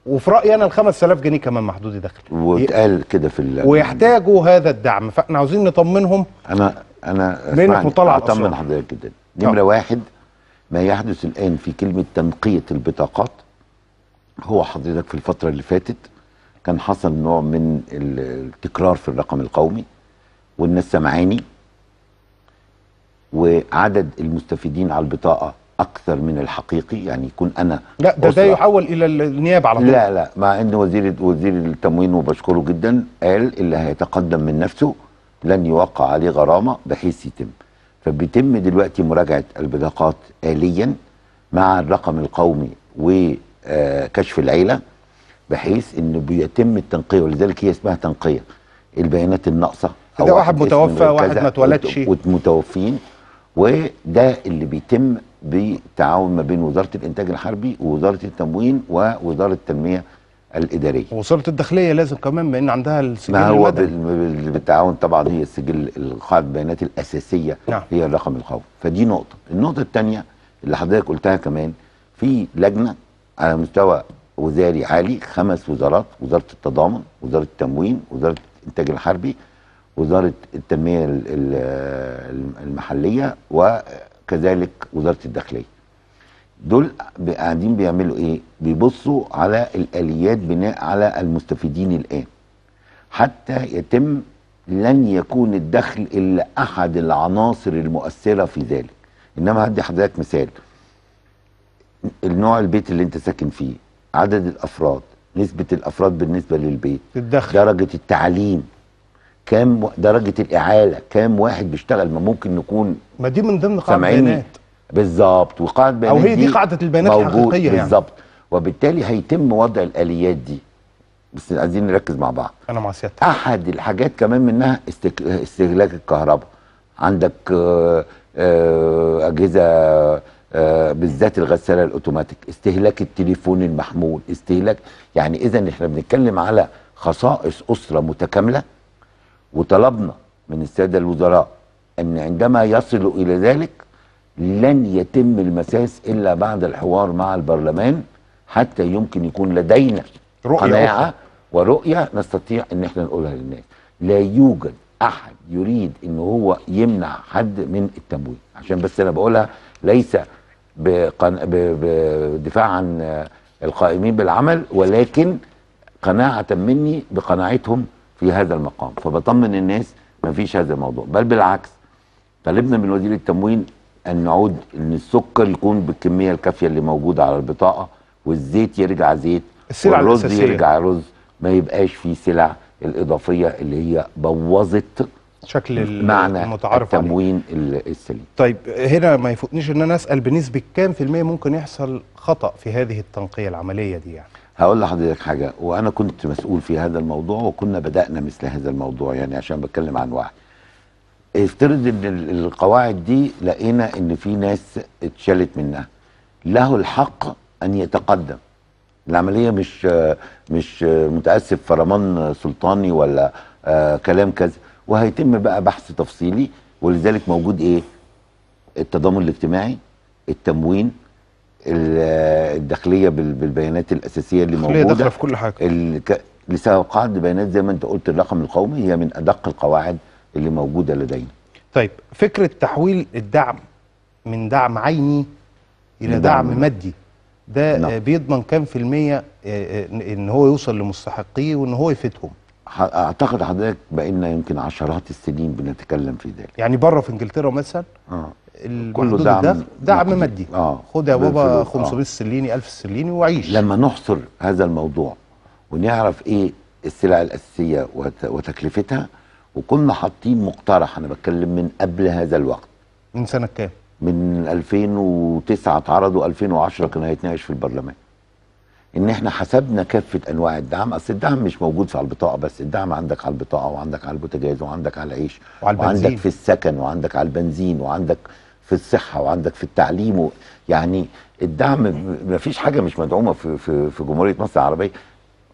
وفي رايي انا ال 5000 جنيه كمان محدود دخل، واتقال كده في ويحتاجوا هذا الدعم، فاحنا عاوزين نطمنهم. انا منك مطلع على اطمن حضرتك جدا. نمره واحد، ما يحدث الان في كلمه تنقيه البطاقات، هو حضرتك في الفترة اللي فاتت كان حصل نوع من التكرار في الرقم القومي، والناس سمعاني، وعدد المستفيدين على البطاقة أكثر من الحقيقي، يعني يكون أنا لا ده يحول إلى النيابة على طول. لا، مع إن وزير التموين، وبشكره جدا، قال اللي هيتقدم من نفسه لن يوقع عليه غرامة بحيث يتم. فبيتم دلوقتي مراجعة البطاقات آليا مع الرقم القومي و كشف العيله، بحيث انه بيتم التنقيه، ولذلك هي اسمها تنقيه. البيانات الناقصه، ده واحد متوفى، واحد ما اتولدش، ومتوفين، وده اللي بيتم بالتعاون ما بين وزاره الانتاج الحربي ووزاره التموين ووزاره التنميه الاداريه، ووزاره الداخليه لازم كمان، بان عندها السجل المدني. ما هو بالتعاون طبعا، هي السجل، قاعده البيانات الاساسيه هي الرقم القومي. فدي نقطه. النقطه الثانيه اللي حضرتك قلتها كمان، في لجنه على مستوى وزاري عالي، 5 وزارات: وزارة التضامن، وزارة التموين، وزارة الإنتاج الحربي، وزارة التنمية المحلية، وكذلك وزارة الداخلية. دول قاعدين بيعملوا إيه؟ بيبصوا على الآليات بناء على المستفيدين الآن، حتى يتم لن يكون الدخل إلا أحد العناصر المؤثرة في ذلك. إنما هدي حضرتك مثال: النوع البيت اللي انت ساكن فيه، عدد الافراد، نسبه الافراد بالنسبه للبيت، الدخل، درجه التعليم، كام درجه الاعاله، كام واحد بيشتغل. ما ممكن نكون، ما دي من ضمن قاعده البيانات بالظبط، وقاعده بيانات، او هي دي قاعده البيانات الحقيقيه يعني بالظبط. وبالتالي هيتم وضع الاليات دي، بس عايزين نركز مع بعض. انا مع سيادتك. احد الحاجات كمان منها استهلاك الكهرباء، عندك اجهزه، بالذات الغساله الاوتوماتيك، استهلاك التليفون المحمول، استهلاك. يعني اذا احنا بنتكلم على خصائص اسره متكامله، وطلبنا من الساده الوزراء ان عندما يصلوا الى ذلك لن يتم المساس الا بعد الحوار مع البرلمان، حتى يمكن يكون لدينا قناعه ورؤيه نستطيع ان احنا نقولها للناس. لا يوجد احد يريد ان هو يمنع حد من التمويل، عشان بس انا بقولها ليس بدفاع عن القائمين بالعمل، ولكن قناعة مني بقناعتهم في هذا المقام. فبطمن الناس، ما فيش هذا الموضوع، بل بالعكس، طلبنا من وزير التموين أن نعود أن السكر يكون بالكمية الكافية اللي موجودة على البطاقة، والزيت يرجع زيت، والرز يرجع رز، ما يبقاش فيه سلع الإضافية اللي هي بوظت شكل معنى التموين السليم. طيب، هنا ما يفوتنيش ان انا اسال بنسبه كام في الميه ممكن يحصل خطا في هذه التنقيه العمليه دي؟ يعني هقول لحضرتك حاجه، وانا كنت مسؤول في هذا الموضوع، وكنا بدانا مثل هذا الموضوع، يعني عشان بتكلم عن واحد. افترض ان القواعد دي لقينا ان في ناس اتشالت منها، له الحق ان يتقدم. العمليه مش متاسف فرمان سلطاني ولا كلام كذا، وهيتم بقى بحث تفصيلي. ولذلك موجود ايه؟ التضامن الاجتماعي، التموين، الداخليه بالبيانات الاساسيه اللي موجوده، داخله في كل حاجه، لسبب قاعدة البيانات زي ما انت قلت الرقم القومي هي من ادق القواعد اللي موجوده لدينا. طيب فكره تحويل الدعم من دعم عيني الى دعم مادي ده نعم. بيضمن كام في المية ان هو يوصل لمستحقيه وان هو يفيدهم؟ اعتقد حضرتك بقينا يمكن عشرات السنين بنتكلم في ذلك. يعني بره في انجلترا مثلا كله دعم مادي خد يا بابا 500 سليني 1000 سليني وعيش. لما نحصر هذا الموضوع ونعرف ايه السلع الاساسيه وتكلفتها، وكنا حاطين مقترح، انا بتكلم من قبل هذا الوقت، من سنه كام؟ من 2009 اتعرض و2010 كان هيتناقش في البرلمان، ان احنا حسبنا كافه انواع الدعم. اصل الدعم مش موجود على البطاقه بس، الدعم عندك على البطاقه وعندك على البوتاجاز وعندك على العيش وعندك في السكن وعندك على البنزين وعندك في الصحه وعندك في التعليم يعني الدعم مفيش حاجه مش مدعومه في جمهوريه مصر العربيه.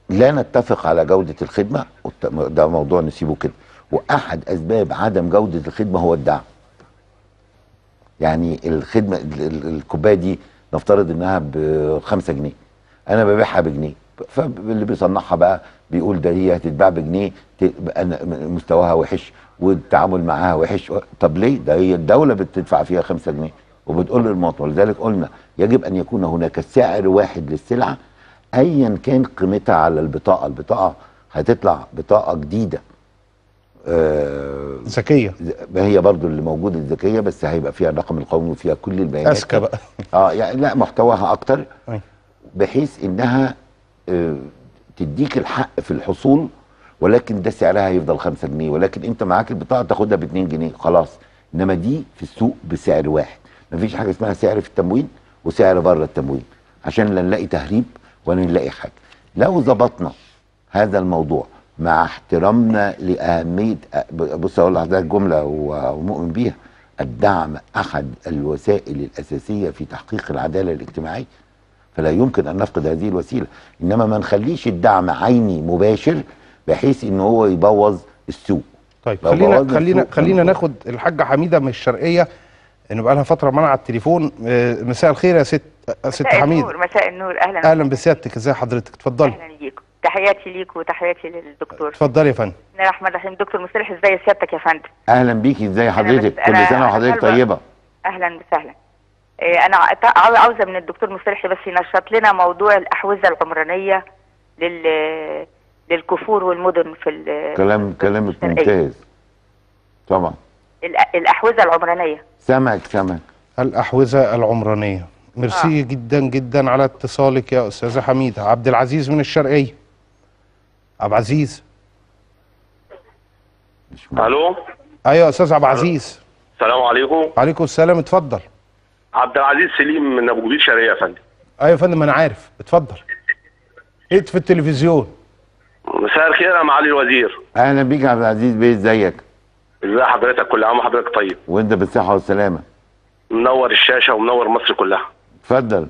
لا نتفق على جوده الخدمه، ده موضوع نسيبه كده، واحد اسباب عدم جوده الخدمه هو الدعم. يعني الخدمه الكوبايه دي نفترض انها ب 5 جنيه، انا ببيعها بجنيه، فاللي بيصنعها بقى بيقول ده هي هتتباع بجنيه، مستواها وحش والتعامل معاها وحش. طب ليه؟ ده هي الدوله بتدفع فيها 5 جنيه وبتقول للمواطن. ولذلك قلنا يجب ان يكون هناك سعر واحد للسلعه ايا كان قيمتها على البطاقه. البطاقه هتطلع بطاقه جديده ذكيه، هي برضو اللي موجوده الذكيه، بس هيبقى فيها الرقم القومي وفيها كل البيانات اذكى بقى يعني لا محتواها اكتر، بحيث انها تديك الحق في الحصول، ولكن ده سعرها هيفضل 5 جنيه، ولكن انت معاك البطاقه تاخدها ب 2 جنيه، خلاص. انما دي في السوق بسعر واحد، مفيش حاجه اسمها سعر في التموين وسعر بره التموين، عشان لا نلاقي تهريب ولا نلاقي حاجه. لو ظبطنا هذا الموضوع مع احترامنا لاهميه، بص اقول لحضرتك جمله ومؤمن بيها، الدعم احد الوسائل الاساسيه في تحقيق العداله الاجتماعيه، فلا يمكن ان نفقد هذه الوسيله، انما ما نخليش الدعم عيني مباشر بحيث ان هو يبوظ السوق. طيب خلينا ناخد الحاجه حميده من الشرقيه، انه بقى لها فتره معانا على التليفون. مساء الخير يا ست حميده. مساء النور، اهلا بسيادتك، ازي حضرتك؟ اتفضلي. اهلا بيكم، تحياتي ليك وتحياتي للدكتور. اتفضل يا فندم. بسم الله الرحمن الرحيم. دكتور مصيلحي، ازي سيادتك يا فندم؟ اهلا بيكي، ازي حضرتك؟ كل سنه وحضرتك طيبه. اهلا وسهلا. انا عاوزه من الدكتور مصيلحي بس ينشط لنا موضوع الاحوزه العمرانيه للكفور والمدن في كلامك ممتاز. طبعا الاحوزه العمرانيه. سمعك الاحوزه العمرانيه. ميرسي جدا جدا على اتصالك يا استاذه حميده. عبد العزيز من الشرقيه. ابو عزيز. الو. ايوه استاذ عبد العزيز. السلام عليكم. وعليكم السلام، اتفضل. عبد العزيز سليم من ابو جبيل شرقيه يا فندم. ايوه يا فندم انا عارف، اتفضل. اطفي التلفزيون. مساء الخير يا معالي الوزير. اهلا بيك يا عبد العزيز بيه، ازيك؟ ازي حضرتك؟ كل عام وحضرتك طيب. وانت بالصحه والسلامه. منور الشاشه ومنور مصر كلها. اتفضل.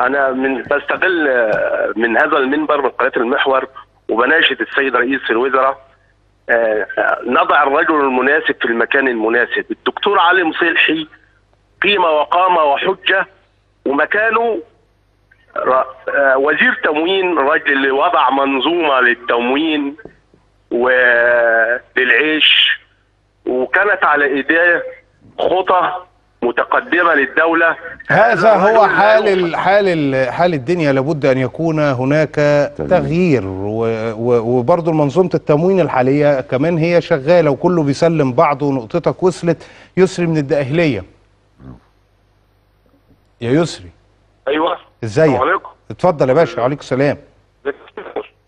انا بستغل من هذا المنبر من قناه المحور وبناشد السيد رئيس الوزراء نضع الرجل المناسب في المكان المناسب. الدكتور علي المصيلحي قيمة وقامة وحجة، ومكانه وزير تموين، رجل وضع منظومة للتموين وللعيش، وكانت على ايديه خطة متقدمة للدولة. هذا هو حال الدنيا، لابد ان يكون هناك تغيير، وبرضه منظومة التموين الحالية كمان هي شغالة وكله بيسلم بعضه، ونقطتك وصلت يسري من الدقهلية. يا يسري. ايوه ازيك؟ السلام عليكم. اتفضل يا باشا. وعليكم السلام.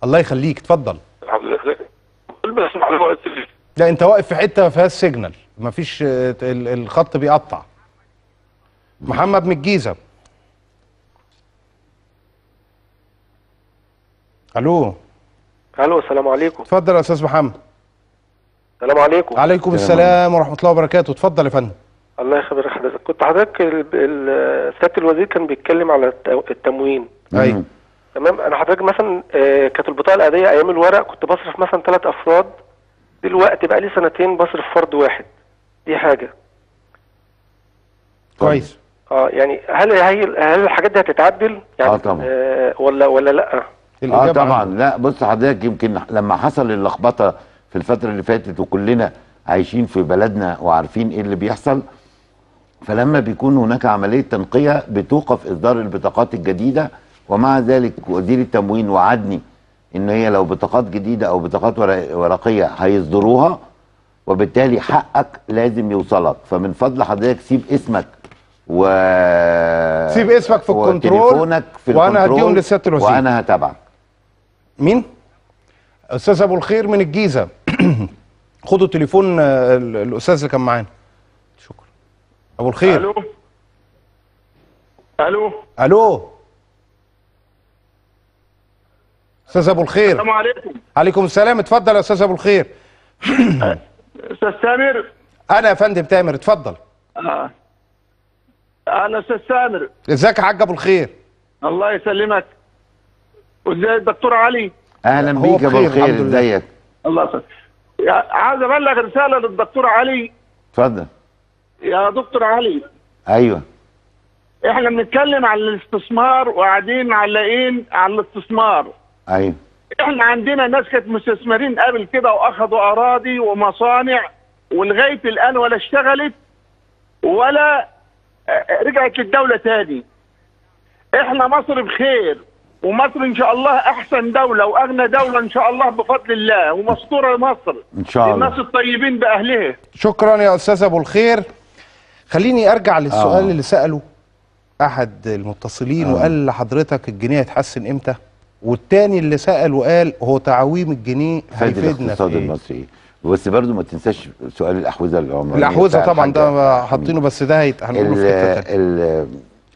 الله يخليك، اتفضل. لا انت واقف في حته ما فيهاش سيجنال، ما فيش الخط بيقطع. محمد من الجيزه. الو السلام عليكم. اتفضل يا استاذ محمد. السلام عليكم. وعليكم السلام ورحمه الله وبركاته، اتفضل يا فندم. الله يخبر حضرتك. كنت حضرتك سيادة الوزير كان بيتكلم على التموين. ايوه تمام. انا حضرتك مثلا كانت البطاقه العاديه ايام الورق كنت بصرف مثلا 3 افراد، دلوقتي بقى لي سنتين بصرف فرد واحد. دي حاجه كويس. يعني هل الحاجات دي هتتعدل يعني؟ طبعا. ولا لا؟ الإجابة طبعا عنه. لا بص حضرتك، يمكن لما حصل اللخبطة في الفترة اللي فاتت وكلنا عايشين في بلدنا وعارفين ايه اللي بيحصل، فلما بيكون هناك عملية تنقية بتوقف إصدار البطاقات الجديدة، ومع ذلك وزير التموين وعدني إن هي لو بطاقات جديدة أو بطاقات ورقية هيصدروها، وبالتالي حقك لازم يوصلك. فمن فضل حضرتك سيب اسمك سيب اسمك في الكنترول وأنا هديهم للسيادة الوزير وأنا هتابعك. مين؟ أستاذ أبو الخير من الجيزة. خدوا تليفون الأستاذ اللي كان معانا. شكرا. أبو الخير. ألو ألو ألو أستاذ أبو الخير. السلام عليكم. عليكم السلام، اتفضل يا أستاذ أبو الخير. أستاذ تامر. أنا يا فندم تامر، اتفضل. أنا أستاذ تامر. إزيك يا حاج أبو الخير؟ الله يسلمك. وإزيك الدكتور علي؟ أهلا بيك يا أبو الخير، إزيك؟ الله يسلمك. عايز أبلغ رسالة للدكتور علي. اتفضل. يا دكتور علي. أيوه. إحنا بنتكلم عن الاستثمار وقاعدين معلقين على الاستثمار. ايوه. احنا عندنا ناس كانت مستثمرين قبل كده واخدوا اراضي ومصانع ولغايه الان ولا اشتغلت ولا رجعت للدوله تاني. احنا مصر بخير، ومصر ان شاء الله احسن دوله واغنى دوله ان شاء الله بفضل الله، ومستوره مصر ان شاء الله للناس الطيبين باهلها. شكرا يا استاذ ابو الخير. خليني ارجع للسؤال اللي ساله احد المتصلين وقال لحضرتك الجنيه هتحسن امتى؟ والتاني اللي سأل وقال هو تعويم الجنيه هيفيدنا في الاقتصاد المصري. بس برضه ما تنساش سؤال الاحوزه العمرانيه. الاحوزه طبعا ده حاطينه، بس ده هنقوله في حته تانيه.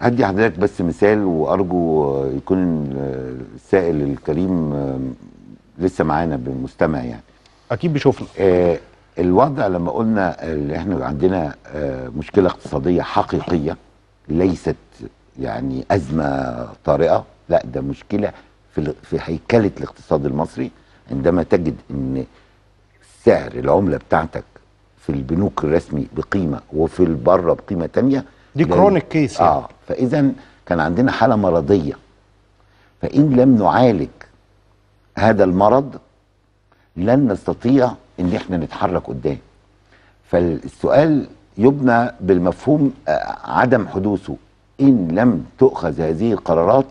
هدي حضرتك بس مثال وارجو يكون السائل الكريم لسه معانا بالمستمع، يعني اكيد بيشوفنا. الوضع لما قلنا ان احنا عندنا مشكله اقتصاديه حقيقيه، ليست يعني ازمه طارئه، لا ده مشكله في هيكلة الاقتصاد المصري. عندما تجد ان سعر العملة بتاعتك في البنوك الرسمي بقيمة وفي البره بقيمة تانية، دي كرونيك كيس يعني. فاذا كان عندنا حالة مرضية، فان لم نعالج هذا المرض لن نستطيع ان احنا نتحرك قدام. فالسؤال يبنى بالمفهوم عدم حدوثه. ان لم تؤخذ هذه القرارات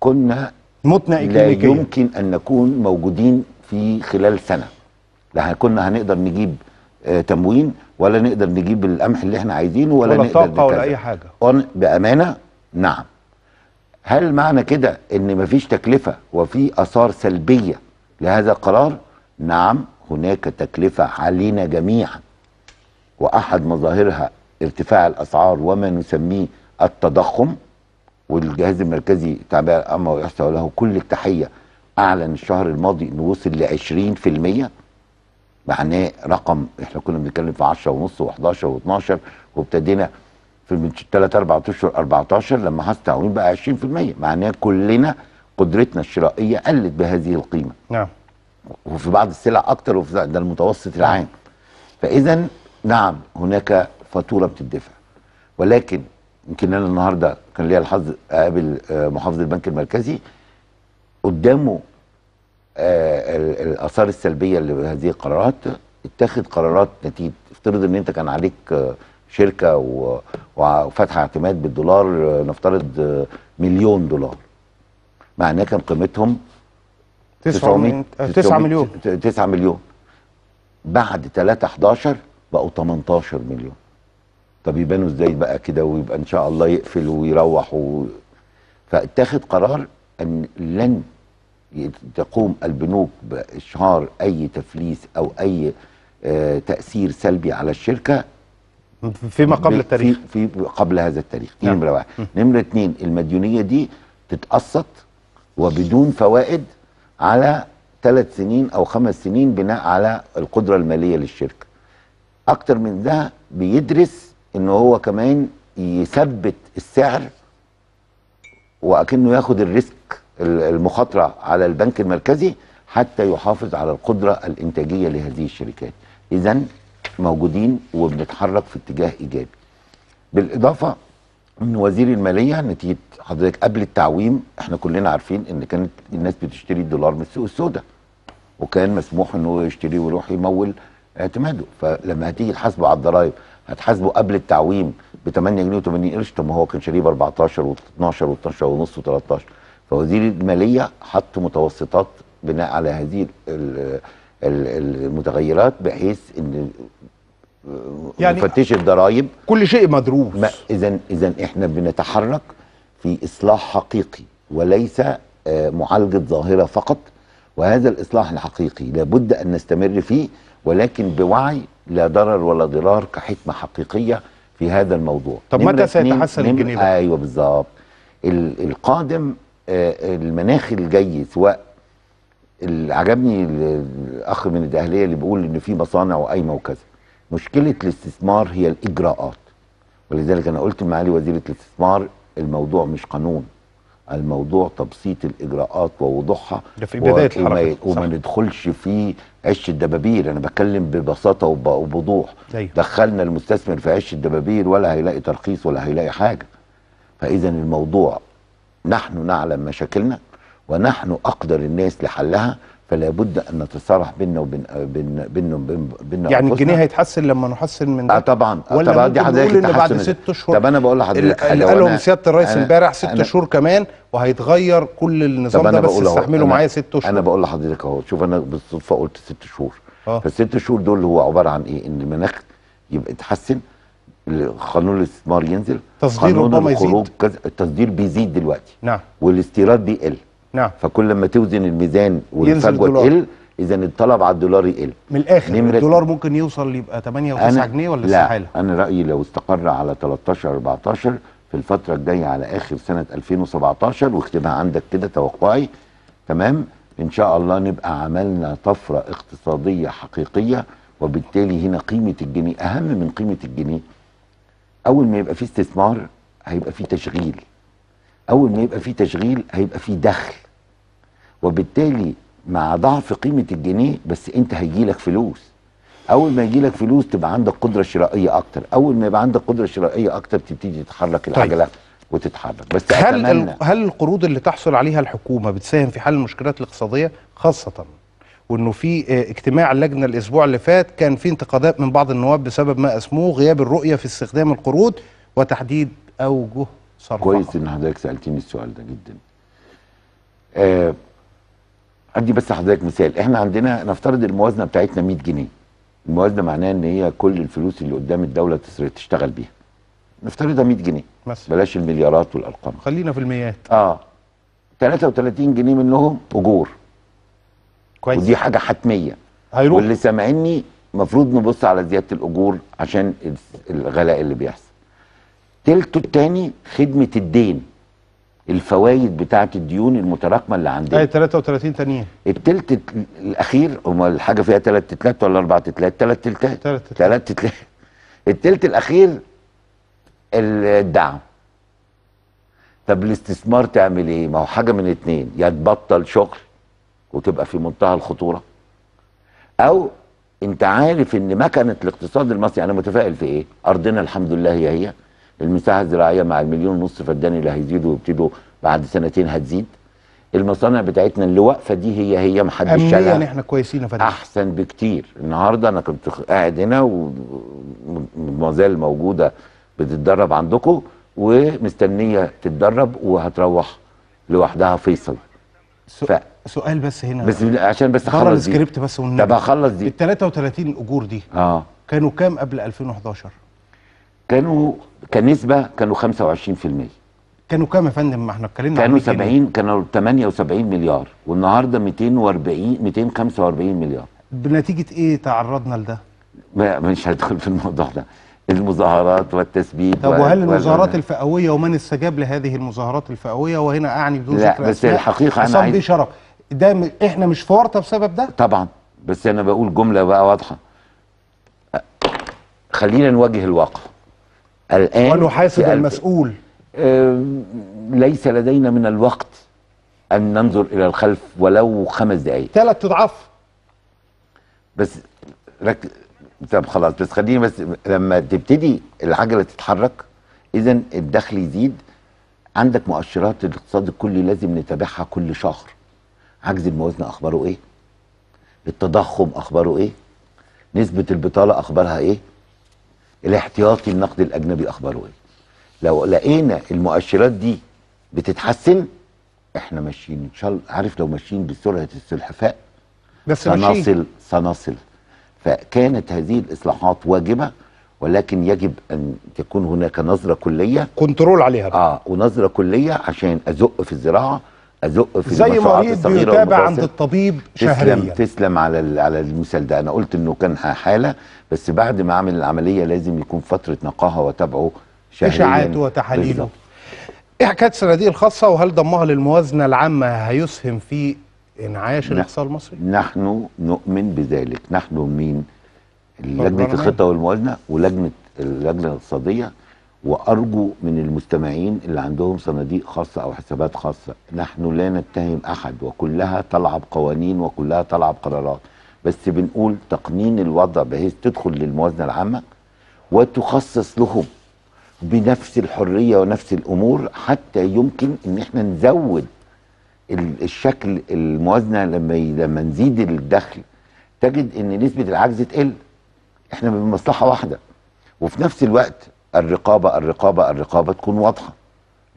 كنا لا يمكن أن نكون موجودين في خلال سنة، لا كنا هنقدر نجيب تموين ولا نقدر نجيب القمح اللي احنا عايزينه ولا طاقة ولا أي حاجة بأمانة. نعم، هل معنى كده إن مفيش تكلفة وفي آثار سلبية لهذا القرار؟ نعم، هناك تكلفة علينا جميعا، وأحد مظاهرها ارتفاع الأسعار وما نسميه التضخم. والجهاز المركزي التعبئه العامه ويحصى له كل التحيه اعلن الشهر الماضي انه وصل ل 20%، معناه رقم احنا كنا بنتكلم في 10.5 و11 و12، وابتدينا في 3 4 اشهر 14 لما حصل تعويم بقى 20%، معناه كلنا قدرتنا الشرائيه قلت بهذه القيمه. نعم. وفي بعض السلع اكتر، وفي ده المتوسط العام. فاذا نعم هناك فاتوره بتدفع، ولكن يمكن انا النهارده كان ليا الحظ اقابل محافظ البنك المركزي، قدامه الاثار السلبيه لهذه القرارات. اتخذ قرارات نتيجه، افترض ان انت كان عليك شركه وفاتحه اعتماد بالدولار، نفترض $1,000,000، معناه كان قيمتهم 9 مليون، بعد 3/11 بقوا 18 مليون. طب يبانوا ازاي بقى كده؟ ويبقى ان شاء الله يقفل ويروح فاتخذ قرار ان لن تقوم البنوك باشهار اي تفليس او اي تاثير سلبي على الشركه فيما قبل التاريخ، في قبل هذا التاريخ. نعم. نمره واحد. نمره اتنين، المديونيه دي تتقسط وبدون فوائد على 3 سنين او 5 سنين بناء على القدره الماليه للشركه. اكتر من ده بيدرس ان هو كمان يثبت السعر واكنه ياخد الريسك المخاطره على البنك المركزي حتى يحافظ على القدره الانتاجيه لهذه الشركات. اذا موجودين وبنتحرك في اتجاه ايجابي. بالاضافه من وزير الماليه نتيجه حضرتك قبل التعويم احنا كلنا عارفين ان كانت الناس بتشتري الدولار من السوق السوداء، وكان مسموح ان هو يشتريه ويروح يمول اعتماده، فلما هتيجي الحاسبه على الضرايب هتحاسبه قبل التعويم ب 8 جنيه و80 قرش، طب ما هو كان شاريه ب 14 و12 و12 ونص و13. فوزير الماليه حط متوسطات بناء على هذه المتغيرات، بحيث ان يعني مفتش الضرايب كل شيء مدروس. اذا احنا بنتحرك في اصلاح حقيقي وليس معالجه ظاهره فقط، وهذا الاصلاح الحقيقي لابد ان نستمر فيه، ولكن بوعي لا ضرر ولا ضرار كحكمه حقيقيه في هذا الموضوع. طب متى سيتحسن الجنيه؟ ايوه بالظبط. القادم المناخ الجاي، سواء عجبني الاخ من الاهليه اللي بيقول ان في مصانع وقايمه وكذا. مشكله الاستثمار هي الاجراءات، ولذلك انا قلت معالي وزيره الاستثمار الموضوع مش قانون، الموضوع تبسيط الاجراءات ووضوحها، ده في بدايه الحركه وما ندخلش في عش الدبابير. انا بتكلم ببساطه وبوضوح، دخلنا المستثمر في عش الدبابير ولا هيلاقي ترخيص ولا هيلاقي حاجه. فاذا الموضوع نحن نعلم مشاكلنا ونحن اقدر الناس لحلها، فلا بد ان نتصارح بيننا وبين يعني أنفسنا. الجنيه هيتحسن لما نحسن من ده؟ طبعا ولا دي حضرتك ان بعد 6 شهور. طب انا بقول لحضرتك اللي قالهم سياده الرئيس امبارح 6 شهور كمان وهيتغير كل النظام ده، بس استحملوا معايا 6 شهور. انا بقول لحضرتك اهو، شوف انا بالصدفه قلت 6 شهور. فالست شهور دول هو عباره عن ايه؟ ان المناخ يبقى اتحسن، قانون الاستثمار ينزل، تصدير ربما يزيد، التصدير بيزيد دلوقتي، نعم، والاستيراد بيقل، نعم. فكل ما توزن الميزان والفجوه تقل، اذا الطلب على الدولار يقل. من الاخر الدولار ممكن يوصل يبقى 8 و9 جنيه ولا استحاله؟ لا، انا رايي لو استقر على 13 14 في الفتره الجايه على اخر سنه 2017، واكتبها عندك كده توقعي، تمام، ان شاء الله نبقى عملنا طفره اقتصاديه حقيقيه. وبالتالي هنا قيمه الجنيه اهم من قيمه الجنيه. اول ما يبقى في استثمار هيبقى في تشغيل، أول ما يبقى فيه تشغيل هيبقى فيه دخل، وبالتالي مع ضعف قيمة الجنيه بس أنت هيجيلك فلوس. أول ما يجيلك فلوس تبقى عندك قدرة شرائية أكتر، أول ما يبقى عندك قدرة شرائية أكتر تبتدي تتحرك العجلة وتتحرك. بس هل القروض اللي تحصل عليها الحكومة بتساهم في حل المشكلات الاقتصادية، خاصة وإنه في اجتماع اللجنة الأسبوع اللي فات كان في انتقادات من بعض النواب بسبب ما أسموه غياب الرؤية في استخدام القروض وتحديد أوجه صرفها. كويس ان حضرتك سالتيني السؤال ده جدا. ادي بس حضرتك مثال، احنا عندنا نفترض الموازنه بتاعتنا 100 جنيه. الموازنه معناها ان هي كل الفلوس اللي قدام الدوله تشتغل بيها، نفترضها 100 جنيه مثلا، بلاش المليارات والارقام، خلينا في الميات. 33 جنيه منهم اجور، كويس، ودي حاجه حتميه هيروح. واللي سامعني المفروض نبص على زياده الاجور عشان الغلاء اللي بيحصل. تلته التاني خدمة الدين، الفوايد بتاعة الديون المتراكمة اللي عندنا، اي 33 تانيين. التلت الأخير، هما الحاجة فيها 3 تلات ولا 4 تلات؟ 3 تلات. التلت الأخير الدعم. طب الاستثمار تعمل إيه؟ ما هو حاجة من اتنين، يا تبطل شغل وتبقى في منتهى الخطورة، أو أنت عارف إن مكنة الاقتصاد المصري، أنا متفائل في إيه؟ أرضنا الحمد لله هي المساحة الزراعية مع 1.5 مليون فدان اللي هيزيدوا ويبتدوا بعد سنتين هتزيد. المصانع بتاعتنا اللي واقفة دي هي محدش شالها. أمنيا احنا كويسين يا فندم، أحسن بكتير. النهاردة أنا كنت قاعد هنا وما زال موجودة بتتدرب عندكم ومستنية تتدرب وهتروح لوحدها فيصل. سؤال بس هنا، بس عشان بس أخلص السكريبت بس والنبي. طب أخلص دي. ال 33 الأجور دي كانوا كام قبل 2011؟ كانوا كنسبة كانوا 25%. كانوا كام يا فندم؟ ما احنا اتكلمنا كانوا 70، كانوا 78 مليار، والنهارده 240 245 مليار. بنتيجة ايه تعرضنا لده؟ مش هدخل في الموضوع ده، المظاهرات والتثبيت. طب وهل المظاهرات الفئوية ومن استجاب لهذه المظاهرات الفئوية، وهنا اعني بدون ذكر اسماء، لا بس الحقيقة انا عايز شرف ده احنا مش في ورطة بسبب ده؟ طبعا، بس انا بقول جملة بقى واضحة، خلينا نواجه الواقع. الآن وأنه حاسب المسؤول، ليس لدينا من الوقت أن ننظر إلى الخلف ولو 5 دقايق، 3 أضعاف بس. طب خلاص، بس خليني بس لما تبتدي العجلة تتحرك اذا الدخل يزيد. عندك مؤشرات الاقتصاد الكلي لازم نتابعها كل شهر. عجز الموازنه اخباره ايه؟ التضخم اخباره ايه؟ نسبه البطاله اخبارها ايه؟ الاحتياطي النقد الاجنبي اخباره ايه؟ لو لقينا المؤشرات دي بتتحسن احنا ماشيين ان شاء الله. عارف لو ماشيين بسرعه السلحفاء بس سنصل. فكانت هذه الاصلاحات واجبه، ولكن يجب ان تكون هناك نظره كليه كنترول عليها بقى. ونظره كليه عشان ازق في الزراعه، ازق في المشروعات الصغيره زي مريض بيتابع عند الطبيب شهريا. تسلم على المثال ده. انا قلت انه كان حاله، بس بعد ما اعمل العمليه لازم يكون فتره نقاهه وتابعه شهريا، اشاعات وتحاليله. ايه حكايه الصناديق الخاصه وهل ضمها للموازنه العامه هيسهم في انعاش الاقتصاد المصري؟ نحن نؤمن بذلك. نحن مين؟ لجنه الخطه والموازنه ولجنه اللجنه الاقتصاديه. وارجو من المستمعين اللي عندهم صناديق خاصه او حسابات خاصه، نحن لا نتهم احد، وكلها طالعه بقوانين وكلها طالعه بقرارات، بس بنقول تقنين الوضع بحيث تدخل للموازنه العامه وتخصص لهم بنفس الحريه ونفس الامور، حتى يمكن ان احنا نزود الشكل الموازنه. لما نزيد الدخل تجد ان نسبه العجز تقل. احنا بمصلحه واحده، وفي نفس الوقت الرقابه تكون واضحه.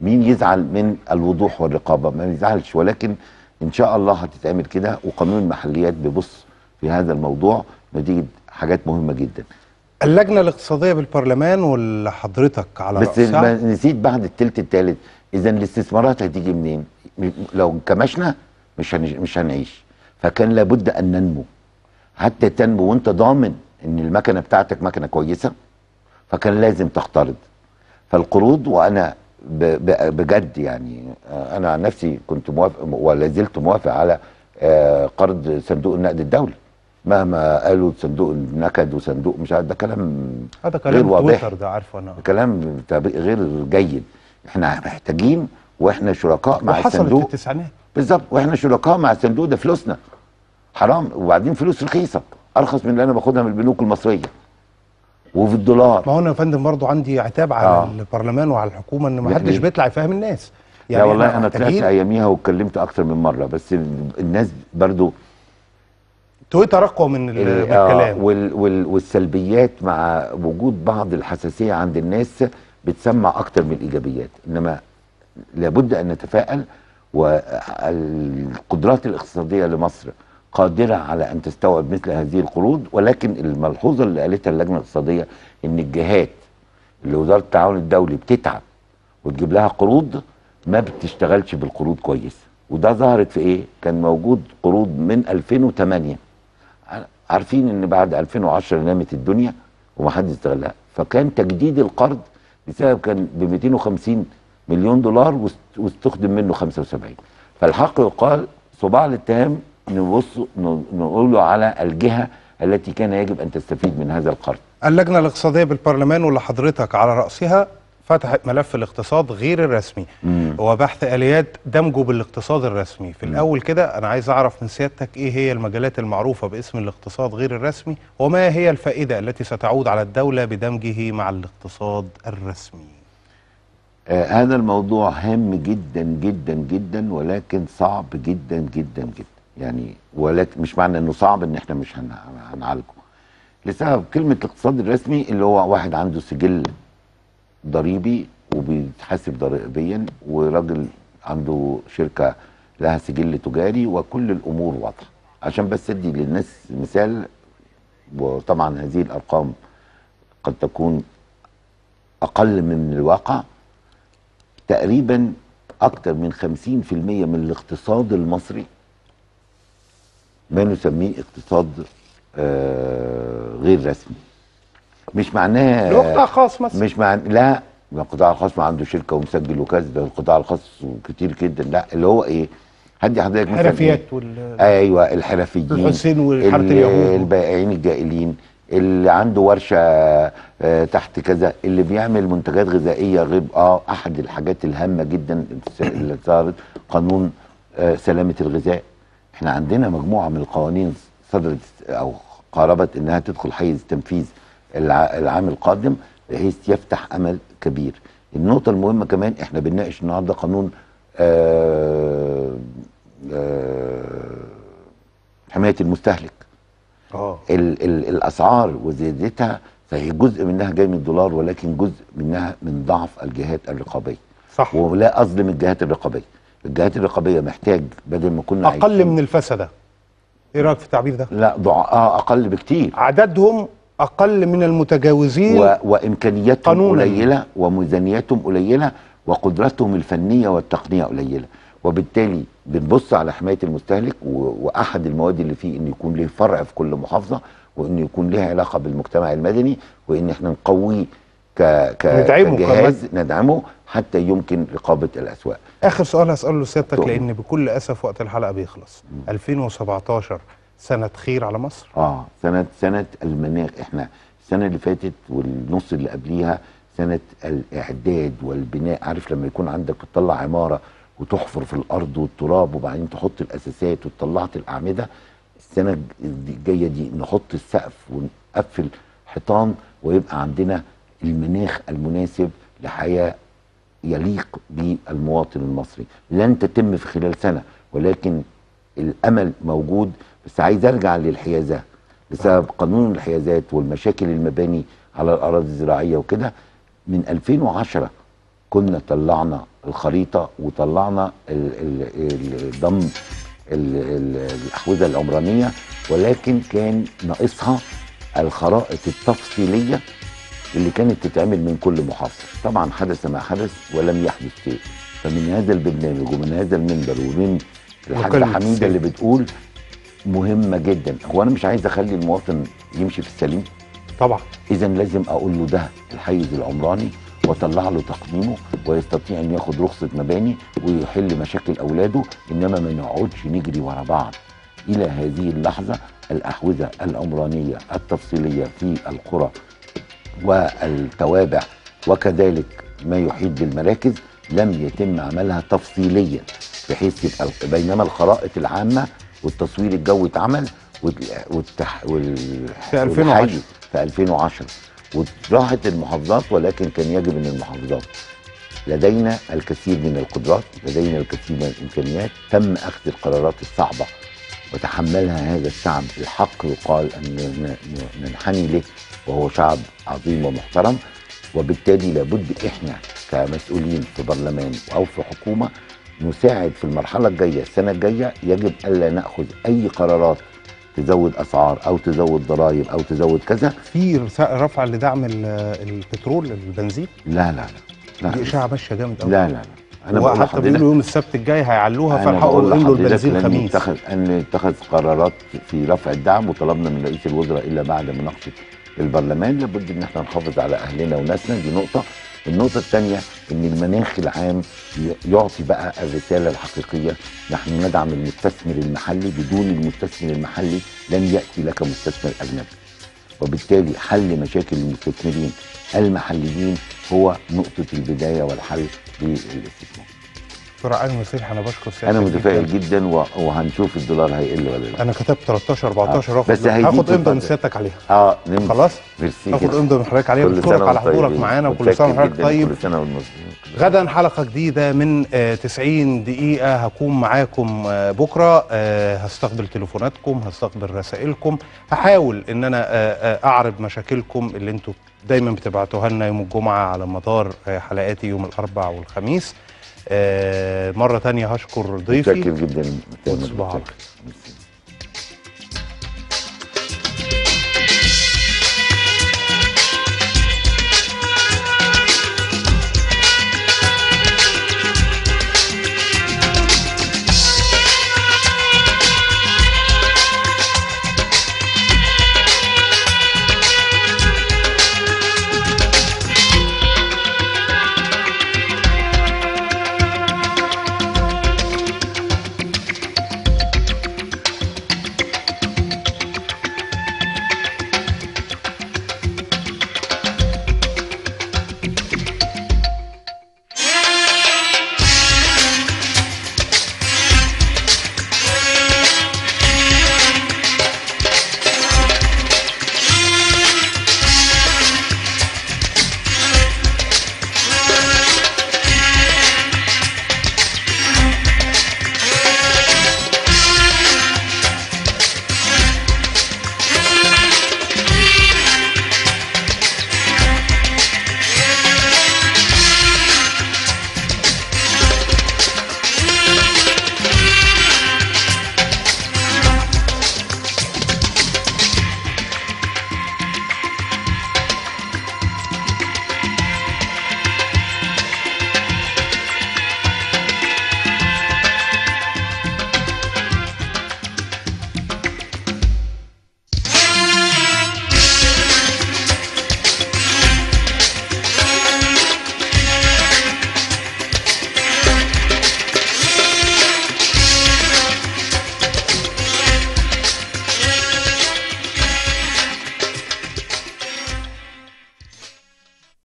مين يزعل من الوضوح والرقابه؟ ما يزعلش. ولكن ان شاء الله هتتعمل كده، وقانون المحليات بيبص في هذا الموضوع نتيجه حاجات مهمه جدا. اللجنه الاقتصاديه بالبرلمان واللي حضرتك على رأسها، بس نسيت بعد الثلث الثالث. اذا الاستثمارات هتيجي منين؟ لو كمشنا مش هنعيش. فكان لابد ان ننمو حتى تنمو، وانت ضامن ان المكنه بتاعتك مكنه كويسه، فكان لازم تقترض. فالقروض، وانا بجد يعني انا عن نفسي كنت موافق ولا زلت موافق على قرض صندوق النقد الدولي، مهما قالوا صندوق النقد وصندوق مش عارف. ده كلام غير واضح، ده عارفه انا كلام غير جيد. احنا محتاجين، واحنا شركاء مع الصندوق. في التسعينات بالظبط، واحنا شركاء مع الصندوق. ده فلوسنا حرام، وبعدين فلوس رخيصه، ارخص من اللي انا باخدها من البنوك المصريه وفي الدولار. ما هو انا يا فندم برضه عندي عتاب على البرلمان وعلى الحكومه، ان ما حدش بيطلع يفهم الناس. يعني لا والله انا طلعت اياميها واتكلمت اكتر من مره، بس الناس برضه تويتر اقوى من الكلام. والسلبيات مع وجود بعض الحساسيه عند الناس بتسمع اكتر من الايجابيات. انما لابد ان نتفائل، والقدرات الاقتصاديه لمصر قادرة على أن تستوعب مثل هذه القروض. ولكن الملحوظة اللي قالتها اللجنة الاقتصادية، إن الجهات اللي وزارة التعاون الدولي بتتعب وتجيب لها قروض، ما بتشتغلش بالقروض كويس. وده ظهرت في إيه؟ كان موجود قروض من 2008، عارفين إن بعد 2010 نامت الدنيا ومحدش استغلها. فكان تجديد القرض بسبب كان ب 250 مليون دولار واستخدم منه 75. فالحق يقال، صباع الاتهام نقوله على الجهة التي كان يجب أن تستفيد من هذا القرض. اللجنة الاقتصادية بالبرلمان واللي حضرتك على رأسها فتحت ملف الاقتصاد غير الرسمي وبحث آليات دمجه بالاقتصاد الرسمي. في الأول كده أنا عايز أعرف من سيادتك إيه هي المجالات المعروفة باسم الاقتصاد غير الرسمي، وما هي الفائدة التي ستعود على الدولة بدمجه مع الاقتصاد الرسمي؟ هذا الموضوع هام جدا جدا جدا، ولكن صعب جدا جدا جدا. يعني ولكن مش معنى انه صعب ان احنا مش هنعالجه، لسبب كلمه الاقتصاد الرسمي اللي هو واحد عنده سجل ضريبي وبيتحاسب ضريبيا، وراجل عنده شركه لها سجل تجاري، وكل الامور واضحه. عشان بس ادي للناس مثال، وطبعا هذه الارقام قد تكون اقل من الواقع. تقريبا اكثر من 50% من الاقتصاد المصري ما نسميه اقتصاد غير رسمي. مش معناه لو قطاع خاص مثلا، مش معناه لا القطاع الخاص ما عنده شركه ومسجل وكذا. ده القطاع الخاص كتير جدا. لا اللي هو ايه، هدي حضرتك مثلا الحرفيات ايوه، الحرفيين الحسين وحاره اليهود، البائعين الجائلين، اللي عنده ورشه تحت كذا، اللي بيعمل منتجات غذائيه غير احد الحاجات الهامه جدا اللي صارت قانون سلامه الغذاء. احنا عندنا مجموعه من القوانين صدرت او قاربت انها تدخل حيز تنفيذ العام القادم، بحيث يفتح امل كبير النقطة المهمة كمان احنا بنناقش النهارده قانون حماية المستهلك. الأسعار وزيادتها صحيح جزء منها جاي من الدولار، ولكن جزء منها من ضعف الجهات الرقابية. صح. ولا أظلم الجهات الرقابية، الجهات الرقابية محتاج بدل ما كنا أقل من الفسدة. إيه رأيك في التعبير ده؟ لا أقل بكتير، عددهم أقل من المتجاوزين وإمكانياتهم قانوناً قليلة، وميزانياتهم قليلة، وقدرتهم الفنية والتقنية قليلة، وبالتالي بنبص على حماية المستهلك وأحد المواد اللي فيه إن يكون له فرع في كل محافظة، وإن يكون لها علاقة بالمجتمع المدني، وإن احنا نقويه كجهاز ندعمه حتى يمكن رقابة الأسواق. آخر سؤال هسأله لسيادتك لأن بكل أسف وقت الحلقة بيخلص. 2017 سنة خير على مصر؟ سنة المناخ. احنا السنة اللي فاتت والنص اللي قبليها سنة الإعداد والبناء. عارف لما يكون عندك تطلع عمارة وتحفر في الأرض والتراب وبعدين تحط الأساسات وطلعت الأعمدة، السنة الجاية دي نحط السقف ونقفل حيطان ويبقى عندنا المناخ المناسب لحياة يليق بالمواطن المصري. لن تتم في خلال سنة، ولكن الأمل موجود. بس عايز أرجع للحيازات بسبب قانون الحيازات والمشاكل المباني على الأراضي الزراعية وكده. من 2010 كنا طلعنا الخريطة وطلعنا ضم الأحوزة العمرانية، ولكن كان ناقصها الخرائط التفصيلية اللي كانت تتعمل من كل محافظة. طبعا حدث ما حدث ولم يحدث شيء. فمن هذا البرنامج ومن هذا المنبر ومن الحاجة حميدة اللي بتقول مهمة جدا. هو أنا مش عايز أخلي المواطن يمشي في السليم طبعا، إذا لازم أقول له ده الحيز العمراني وطلع له تقديمه ويستطيع ان ياخد رخصه مباني ويحل مشاكل اولاده، انما ما نقعدش نجري ورا بعض. الى هذه اللحظه الاحوزه العمرانيه التفصيليه في القرى والتوابع وكذلك ما يحيط بالمراكز لم يتم عملها تفصيليا، بحيث بينما الخرائط العامه والتصوير الجوي اتعمل في 2010 وراحت المحافظات، ولكن كان يجب ان المحافظات لدينا الكثير من القدرات، لدينا الكثير من الامكانيات، تم اخذ القرارات الصعبه وتحملها هذا الشعب. الحق يقال ان ننحني له، وهو شعب عظيم ومحترم، وبالتالي لابد احنا كمسؤولين في برلمان او في حكومه نساعد في المرحله الجايه. السنه الجايه يجب الا ناخذ اي قرارات تزود اسعار او تزود ضرائب او تزود كذا. في رفع لدعم البترول البنزين؟ لا لا لا، دي اشاعه ماشيه جامد قوي. لا لا لا، انا بقول حتى بيقولوا يوم السبت الجاي هيعلوها، فالحقوا يقولوا البنزين خميس. ان اتخذ قرارات في رفع الدعم، وطلبنا من رئيس الوزراء الا بعد مناقشه البرلمان لابد ان احنا نحافظ على اهلنا وناسنا. دي نقطه. النقطة الثانية إن المناخ العام يعطي بقى الرسالة الحقيقية. نحن ندعم المستثمر المحلي، بدون المستثمر المحلي لن يأتي لك مستثمر أجنبي، وبالتالي حل مشاكل المستثمرين المحليين هو نقطة البداية والحل للاستثمار. دكتور علي المصيلحي أنا بشكر سيادتك، أنا متفائل جدا وهنشوف الدولار هيقل ولا لا. أنا كتبت 13 14 بس هاخد امضى من سيادتك عليها. خلاص هاخد امضى من حضرتك عليها. بشكرك على حضورك معانا وكل سنة وحضرتك طيب. غدا حلقة جديدة من 90 دقيقة هكون معاكم. بكرة هستقبل تليفوناتكم، هستقبل رسائلكم، هحاول إن أنا أعرض مشاكلكم اللي أنتوا دايما بتبعتوها لنا يوم الجمعة على مدار حلقاتي يوم الأربع والخميس. مرة تانية هشكر ضيفي. متشكر جدا.